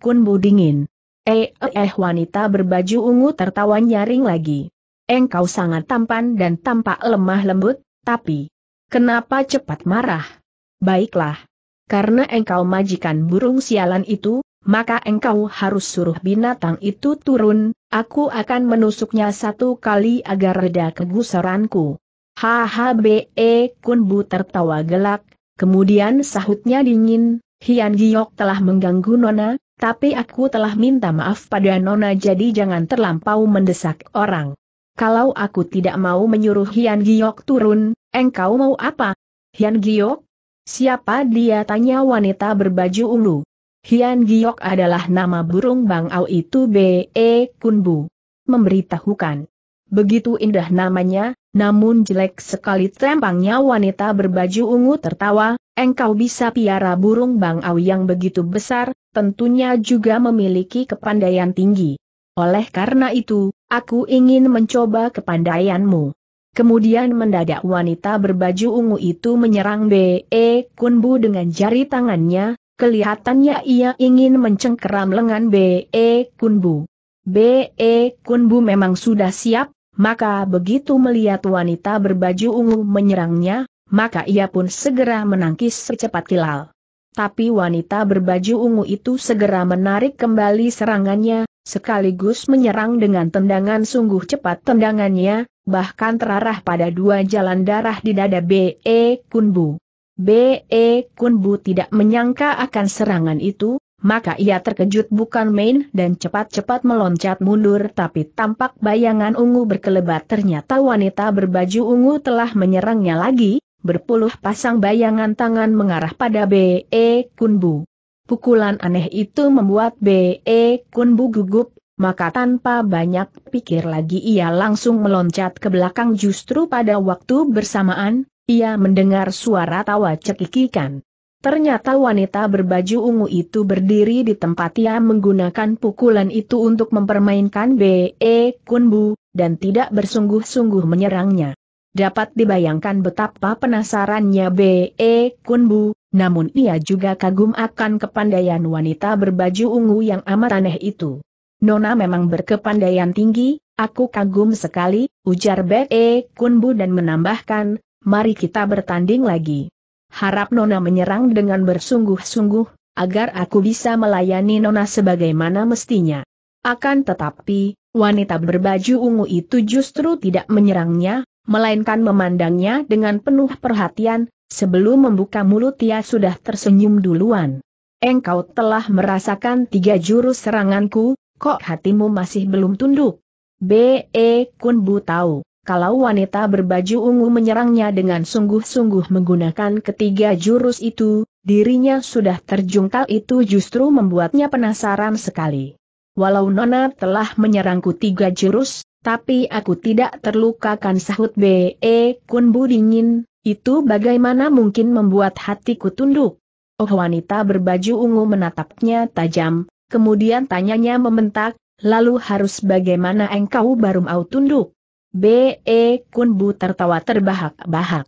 Kunbu dingin. Eh, eh, eh, wanita berbaju ungu tertawa nyaring lagi. "Engkau sangat tampan dan tampak lemah lembut, tapi kenapa cepat marah? Baiklah, karena engkau majikan burung sialan itu, maka engkau harus suruh binatang itu turun. Aku akan menusuknya satu kali agar reda kegusaranku." "Haha!" Be Kunbu tertawa gelak, kemudian sahutnya dingin, "Hian Giok telah mengganggu Nona, tapi aku telah minta maaf pada Nona, jadi jangan terlampau mendesak orang." "Kalau aku tidak mau menyuruh Hian Giok turun, engkau mau apa?" "Hian Giok? Siapa dia?" tanya wanita berbaju ungu. "Hian Giok adalah nama burung bangau itu," Be Kunbu memberitahukan. "Begitu indah namanya, namun jelek sekali tampangnya." Wanita berbaju ungu tertawa. "Engkau bisa piara burung bangau yang begitu besar, tentunya juga memiliki kepandaian tinggi. Oleh karena itu, aku ingin mencoba kepandaianmu." Kemudian mendadak wanita berbaju ungu itu menyerang Be Kunbu dengan jari tangannya, kelihatannya ia ingin mencengkeram lengan Be Kunbu. Be Kunbu memang sudah siap, maka begitu melihat wanita berbaju ungu menyerangnya, maka ia pun segera menangkis secepat kilat. Tapi wanita berbaju ungu itu segera menarik kembali serangannya, sekaligus menyerang dengan tendangan sungguh cepat. Tendangannya bahkan terarah pada dua jalan darah di dada Be Kunbu. Be Kunbu tidak menyangka akan serangan itu, maka ia terkejut bukan main dan cepat-cepat meloncat mundur. Tapi tampak bayangan ungu berkelebat. Ternyata wanita berbaju ungu telah menyerangnya lagi. Berpuluh pasang bayangan tangan mengarah pada Be Kunbu. Pukulan aneh itu membuat Be Kunbu gugup, maka tanpa banyak pikir lagi ia langsung meloncat ke belakang. Justru pada waktu bersamaan, ia mendengar suara tawa cekikikan. Ternyata wanita berbaju ungu itu berdiri di tempat ia menggunakan pukulan itu untuk mempermainkan Be Kunbu, dan tidak bersungguh-sungguh menyerangnya. Dapat dibayangkan betapa penasarannya Be Kunbu, namun ia juga kagum akan kepandaian wanita berbaju ungu yang amat aneh itu. "Nona memang berkepandaian tinggi, aku kagum sekali," ujar Be Kunbu dan menambahkan, "Mari kita bertanding lagi. Harap Nona menyerang dengan bersungguh-sungguh, agar aku bisa melayani Nona sebagaimana mestinya." Akan tetapi, wanita berbaju ungu itu justru tidak menyerangnya, melainkan memandangnya dengan penuh perhatian. Sebelum membuka mulut ia sudah tersenyum duluan. "Engkau telah merasakan tiga jurus seranganku, kok hatimu masih belum tunduk?" Be Kunbu tahu kalau wanita berbaju ungu menyerangnya dengan sungguh-sungguh menggunakan ketiga jurus itu, dirinya sudah terjungkal itu justru membuatnya penasaran sekali. "Walau Nona telah menyerangku tiga jurus, tapi aku tidak terlukakan," sahut Be Kunbu dingin, "itu bagaimana mungkin membuat hatiku tunduk?" Oh, wanita berbaju ungu menatapnya tajam, kemudian tanyanya membentak, "Lalu harus bagaimana engkau baru mau tunduk?" Be Kunbu tertawa terbahak-bahak.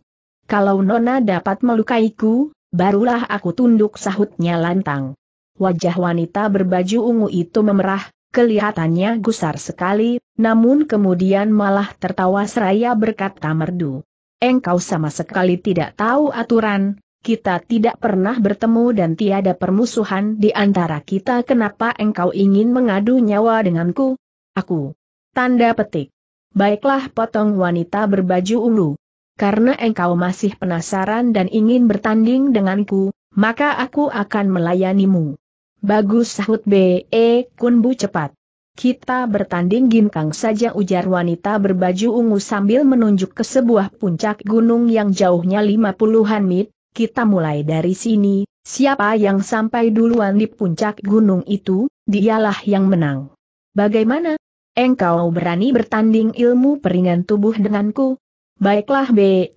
"Kalau Nona dapat melukaiku, barulah aku tunduk," sahutnya lantang. Wajah wanita berbaju ungu itu memerah, kelihatannya gusar sekali, namun kemudian malah tertawa seraya berkata merdu, "Engkau sama sekali tidak tahu aturan, kita tidak pernah bertemu dan tiada permusuhan di antara kita, kenapa engkau ingin mengadu nyawa denganku?" "Aku..." Tanda petik. "Baiklah," potong wanita berbaju ungu. "Karena engkau masih penasaran dan ingin bertanding denganku, maka aku akan melayanimu." "Bagus," sahut Be Kunbu cepat. "Kita bertanding ginkang saja," ujar wanita berbaju ungu sambil menunjuk ke sebuah puncak gunung yang jauhnya lima puluhan mit. "Kita mulai dari sini, siapa yang sampai duluan di puncak gunung itu, dialah yang menang." "Bagaimana? Engkau berani bertanding ilmu peringan tubuh denganku?" "Baiklah." Be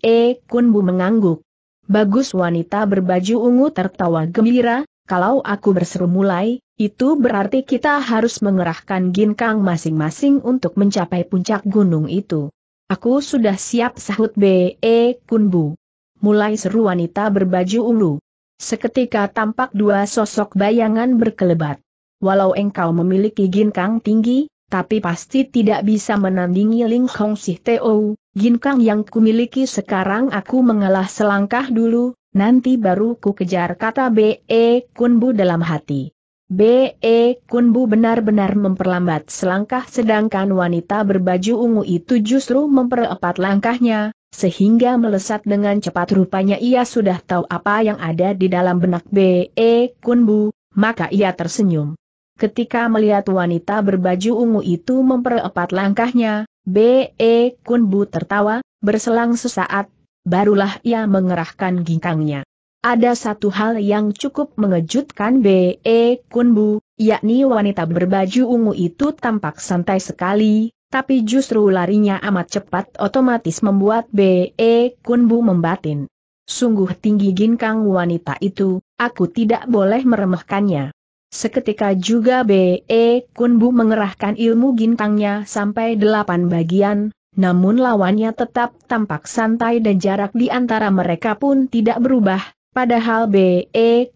Kunbu mengangguk. "Bagus." Wanita berbaju ungu tertawa gembira, "Kalau aku berseru mulai, itu berarti kita harus mengerahkan ginkang masing-masing untuk mencapai puncak gunung itu." "Aku sudah siap," sahut Be Kunbu. "Mulai," seru wanita berbaju ungu. Seketika tampak dua sosok bayangan berkelebat. "Walau engkau memiliki ginkang tinggi, tapi pasti tidak bisa menandingi Ling Hong Si Teo. Ginkang yang kumiliki sekarang aku mengalah selangkah dulu, nanti baru ku kejar," kata Be Kunbu dalam hati. Be Kunbu benar-benar memperlambat selangkah, sedangkan wanita berbaju ungu itu justru memperepat langkahnya, sehingga melesat dengan cepat. Rupanya ia sudah tahu apa yang ada di dalam benak Be Kunbu, maka ia tersenyum. Ketika melihat wanita berbaju ungu itu memperepat langkahnya, Be Kunbu tertawa, berselang sesaat, barulah ia mengerahkan ginkangnya. Ada satu hal yang cukup mengejutkan Be Kunbu, yakni wanita berbaju ungu itu tampak santai sekali, tapi justru larinya amat cepat, otomatis membuat Be Kunbu membatin. "Sungguh tinggi ginkang wanita itu, aku tidak boleh meremehkannya." Seketika juga Be Kunbu mengerahkan ilmu ginkangnya sampai delapan bagian, namun lawannya tetap tampak santai dan jarak di antara mereka pun tidak berubah, padahal Be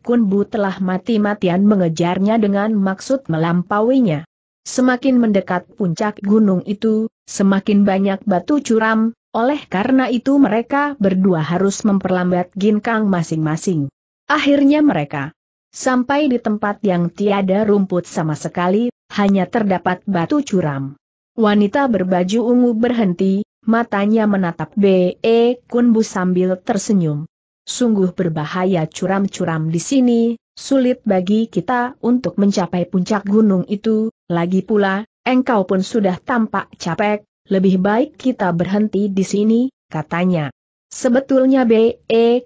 Kunbu telah mati-matian mengejarnya dengan maksud melampauinya. Semakin mendekat puncak gunung itu, semakin banyak batu curam, oleh karena itu mereka berdua harus memperlambat ginkang masing-masing. Akhirnya mereka sampai di tempat yang tiada rumput sama sekali, hanya terdapat batu curam. Wanita berbaju ungu berhenti, matanya menatap Be Kunbu sambil tersenyum. "Sungguh berbahaya curam-curam di sini, sulit bagi kita untuk mencapai puncak gunung itu, lagi pula, engkau pun sudah tampak capek, lebih baik kita berhenti di sini," katanya. Sebetulnya Be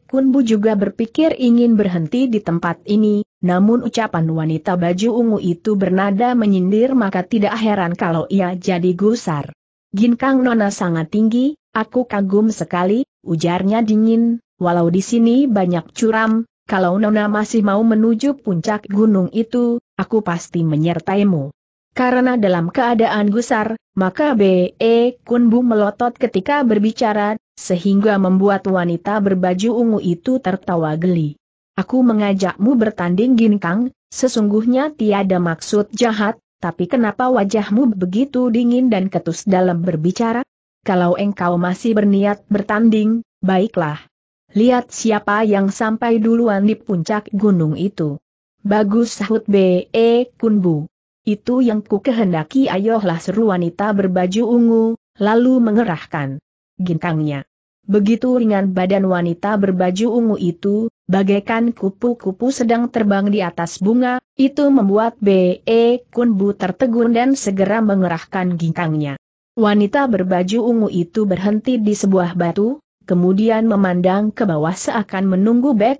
Kunbu juga berpikir ingin berhenti di tempat ini, namun ucapan wanita baju ungu itu bernada menyindir, maka tidak heran kalau ia jadi gusar. "Ginkang Nona sangat tinggi, aku kagum sekali," ujarnya dingin, "walau di sini banyak curam, Kalau Nona masih mau menuju puncak gunung itu, aku pasti menyertaimu. Karena dalam keadaan gusar, maka Be Kunbu melotot ketika berbicara, sehingga membuat wanita berbaju ungu itu tertawa geli. Aku mengajakmu bertanding ginkang, sesungguhnya tiada maksud jahat, tapi kenapa wajahmu begitu dingin dan ketus dalam berbicara? Kalau engkau masih berniat bertanding, baiklah. Lihat siapa yang sampai duluan di puncak gunung itu. Bagus, sahut Be Kunbu. Itu yang ku kehendaki. Ayolah, seru wanita berbaju ungu, lalu mengerahkan ginkangnya. Begitu ringan badan wanita berbaju ungu itu, bagaikan kupu-kupu sedang terbang di atas bunga, itu membuat Be Kunbu tertegun dan segera mengerahkan ginkangnya. Wanita berbaju ungu itu berhenti di sebuah batu, kemudian memandang ke bawah seakan menunggu Be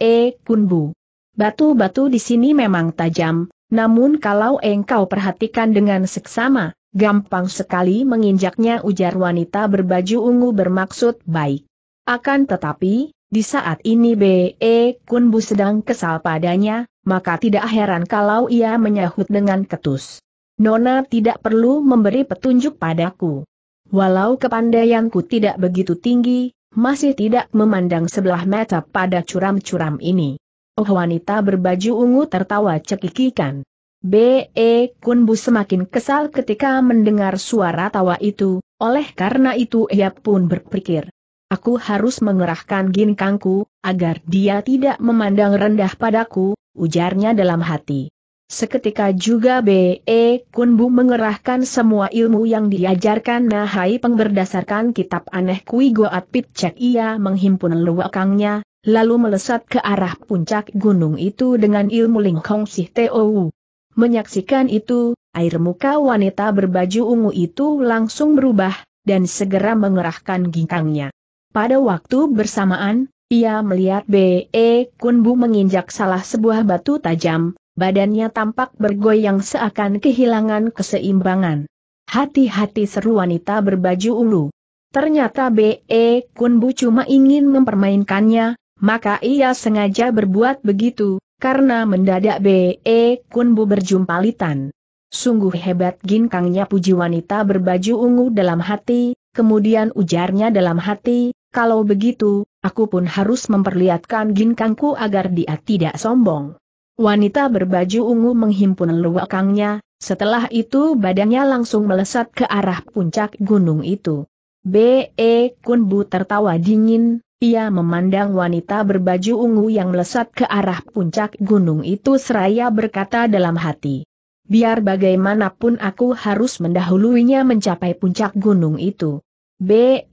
Kunbu. Batu-batu di sini memang tajam, namun kalau engkau perhatikan dengan seksama, gampang sekali menginjaknya, ujar wanita berbaju ungu bermaksud baik. Akan tetapi, di saat ini Be Kunbu sedang kesal padanya, maka tidak heran kalau ia menyahut dengan ketus. Nona tidak perlu memberi petunjuk padaku. Walau kepandaianku tidak begitu tinggi, masih tidak memandang sebelah mata pada curam-curam ini. Oh, wanita berbaju ungu tertawa cekikikan. Be Kunbu semakin kesal ketika mendengar suara tawa itu, oleh karena itu ia pun berpikir, aku harus mengerahkan ginkangku, agar dia tidak memandang rendah padaku, ujarnya dalam hati. Seketika juga Be Kunbu mengerahkan semua ilmu yang diajarkan Nahai Peng berdasarkan kitab aneh Kui Goat Pit Cek. Ia menghimpun luakangnya, lalu melesat ke arah puncak gunung itu dengan ilmu Ling Hong Si Teo. Menyaksikan itu, air muka wanita berbaju ungu itu langsung berubah, dan segera mengerahkan ginkangnya. Pada waktu bersamaan, ia melihat Be Kunbu menginjak salah sebuah batu tajam, badannya tampak bergoyang seakan kehilangan keseimbangan. Hati-hati, seru wanita berbaju ungu. Ternyata Be Kunbu cuma ingin mempermainkannya, maka ia sengaja berbuat begitu, karena mendadak Be Kunbu berjumpa litan. Sungguh hebat ginkangnya, puji wanita berbaju ungu dalam hati. Kemudian ujarnya dalam hati, kalau begitu, aku pun harus memperlihatkan ginkangku agar dia tidak sombong. Wanita berbaju ungu menghimpun luakangnya, setelah itu badannya langsung melesat ke arah puncak gunung itu. Be Kunbu tertawa dingin, ia memandang wanita berbaju ungu yang melesat ke arah puncak gunung itu seraya berkata dalam hati. Biar bagaimanapun aku harus mendahuluinya mencapai puncak gunung itu. Be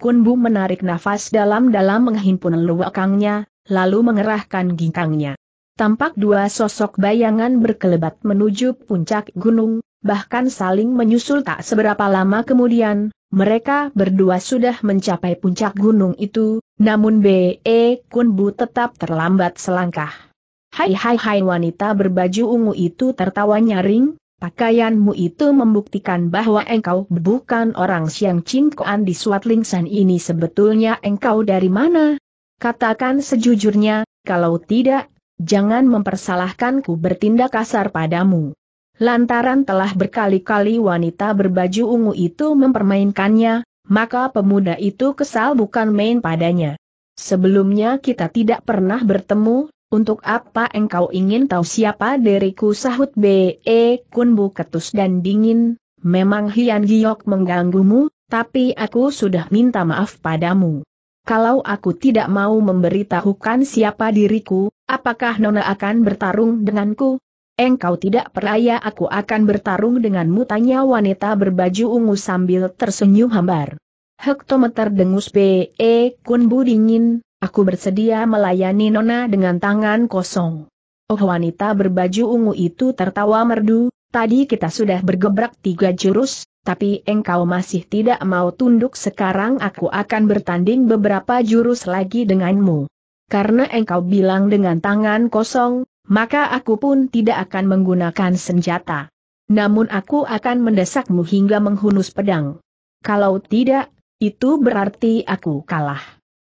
Kunbu menarik nafas dalam-dalam, menghimpun luakangnya, lalu mengerahkan ginkangnya. Tampak dua sosok bayangan berkelebat menuju puncak gunung, bahkan saling menyusul. Tak seberapa lama kemudian, mereka berdua sudah mencapai puncak gunung itu, namun Be Kunbu tetap terlambat selangkah. Hai hai hai, wanita berbaju ungu itu tertawa nyaring, pakaianmu itu membuktikan bahwa engkau bukan orang Siang Ching Koan di Suat Lingsan ini. Sebetulnya engkau dari mana? Katakan sejujurnya, kalau tidak, jangan mempersalahkanku bertindak kasar padamu. Lantaran telah berkali-kali wanita berbaju ungu itu mempermainkannya, maka pemuda itu kesal bukan main padanya. Sebelumnya kita tidak pernah bertemu. Untuk apa engkau ingin tahu siapa diriku, sahut Be Kunbu ketus dan dingin, memang Hian Giok mengganggumu, tapi aku sudah minta maaf padamu. Kalau aku tidak mau memberitahukan siapa diriku, apakah Nona akan bertarung denganku? Engkau tidak percaya aku akan bertarung denganmu, tanya wanita berbaju ungu sambil tersenyum hambar. Hektometer, dengus Be Kunbu dingin. Aku bersedia melayani Nona dengan tangan kosong. Oh, wanita berbaju ungu itu tertawa merdu, tadi kita sudah bergebrak tiga jurus, tapi engkau masih tidak mau tunduk. Sekarang aku akan bertanding beberapa jurus lagi denganmu. Karena engkau bilang dengan tangan kosong, maka aku pun tidak akan menggunakan senjata. Namun aku akan mendesakmu hingga menghunus pedang. Kalau tidak, itu berarti aku kalah.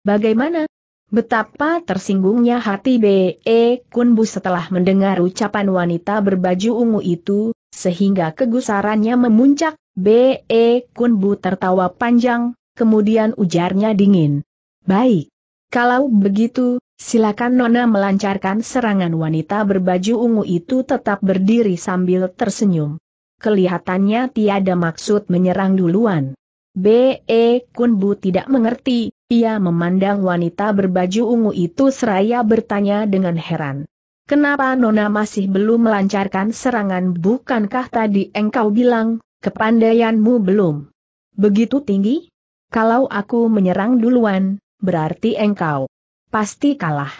Bagaimana? Betapa tersinggungnya hati Be Kunbu setelah mendengar ucapan wanita berbaju ungu itu, sehingga kegusarannya memuncak. Be Kunbu tertawa panjang, kemudian ujarnya dingin. Baik. Kalau begitu, silakan Nona melancarkan serangan. Wanita berbaju ungu itu tetap berdiri sambil tersenyum. Kelihatannya tiada maksud menyerang duluan. Be Kunbu tidak mengerti. Ia memandang wanita berbaju ungu itu seraya bertanya dengan heran. Kenapa Nona masih belum melancarkan serangan? Bukankah tadi engkau bilang, kepandaianmu belum begitu tinggi? Kalau aku menyerang duluan, berarti engkau pasti kalah.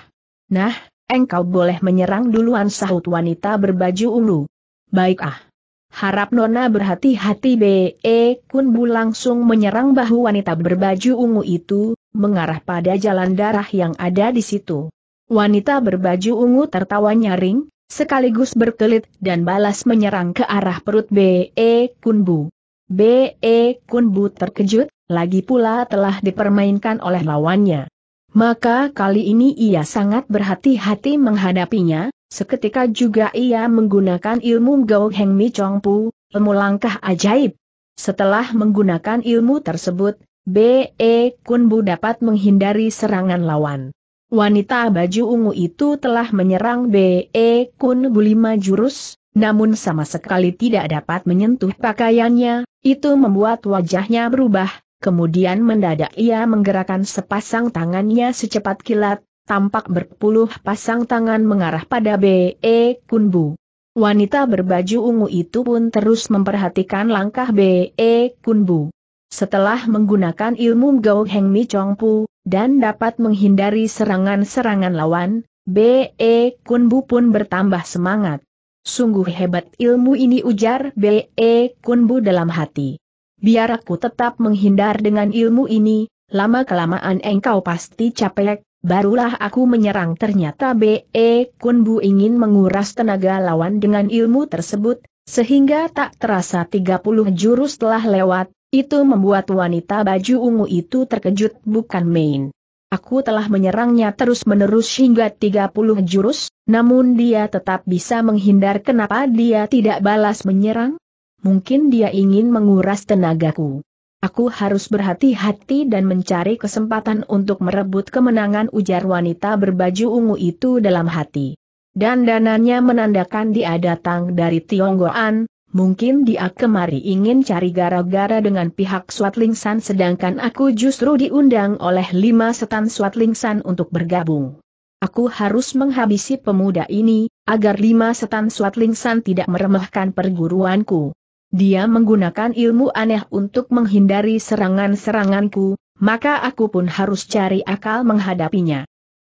Nah, engkau boleh menyerang duluan, sahut wanita berbaju ungu. Baik ah. Harap Nona berhati-hati. Be Kunbu langsung menyerang bahu wanita berbaju ungu itu, mengarah pada jalan darah yang ada di situ. Wanita berbaju ungu tertawa nyaring, sekaligus berkelit dan balas menyerang ke arah perut Be Kunbu. Be Kunbu terkejut, lagi pula telah dipermainkan oleh lawannya. Maka kali ini ia sangat berhati-hati menghadapinya. Seketika juga ia menggunakan ilmu Gao Heng Mi Chong Pu, ilmu langkah ajaib. Setelah menggunakan ilmu tersebut, Be Kunbu dapat menghindari serangan lawan. Wanita baju ungu itu telah menyerang Be Kunbu lima jurus, namun sama sekali tidak dapat menyentuh pakaiannya. Itu membuat wajahnya berubah, kemudian mendadak ia menggerakkan sepasang tangannya secepat kilat. Tampak berpuluh pasang tangan mengarah pada Be Kunbu. Wanita berbaju ungu itu pun terus memperhatikan langkah Be Kunbu. Setelah menggunakan ilmu Gao Heng Mi Chong Pu, dan dapat menghindari serangan-serangan lawan, Be Kunbu pun bertambah semangat. Sungguh hebat ilmu ini, ujar Be Kunbu dalam hati. Biar aku tetap menghindar dengan ilmu ini, lama-kelamaan engkau pasti capek. Barulah aku menyerang. Ternyata Be Kunbu ingin menguras tenaga lawan dengan ilmu tersebut, sehingga tak terasa tiga puluh jurus telah lewat. Itu membuat wanita baju ungu itu terkejut bukan main. Aku telah menyerangnya terus-menerus hingga tiga puluh jurus, namun dia tetap bisa menghindar. Kenapa dia tidak balas menyerang? Mungkin dia ingin menguras tenagaku. Aku harus berhati-hati dan mencari kesempatan untuk merebut kemenangan, ujar wanita berbaju ungu itu dalam hati. Dandanannya menandakan dia datang dari Tionggoan, mungkin dia kemari ingin cari gara-gara dengan pihak Suat Lingsan, sedangkan aku justru diundang oleh lima setan Suat Lingsan untuk bergabung. Aku harus menghabisi pemuda ini, agar lima setan Suat Lingsan tidak meremehkan perguruanku. Dia menggunakan ilmu aneh untuk menghindari serangan-seranganku, maka aku pun harus cari akal menghadapinya.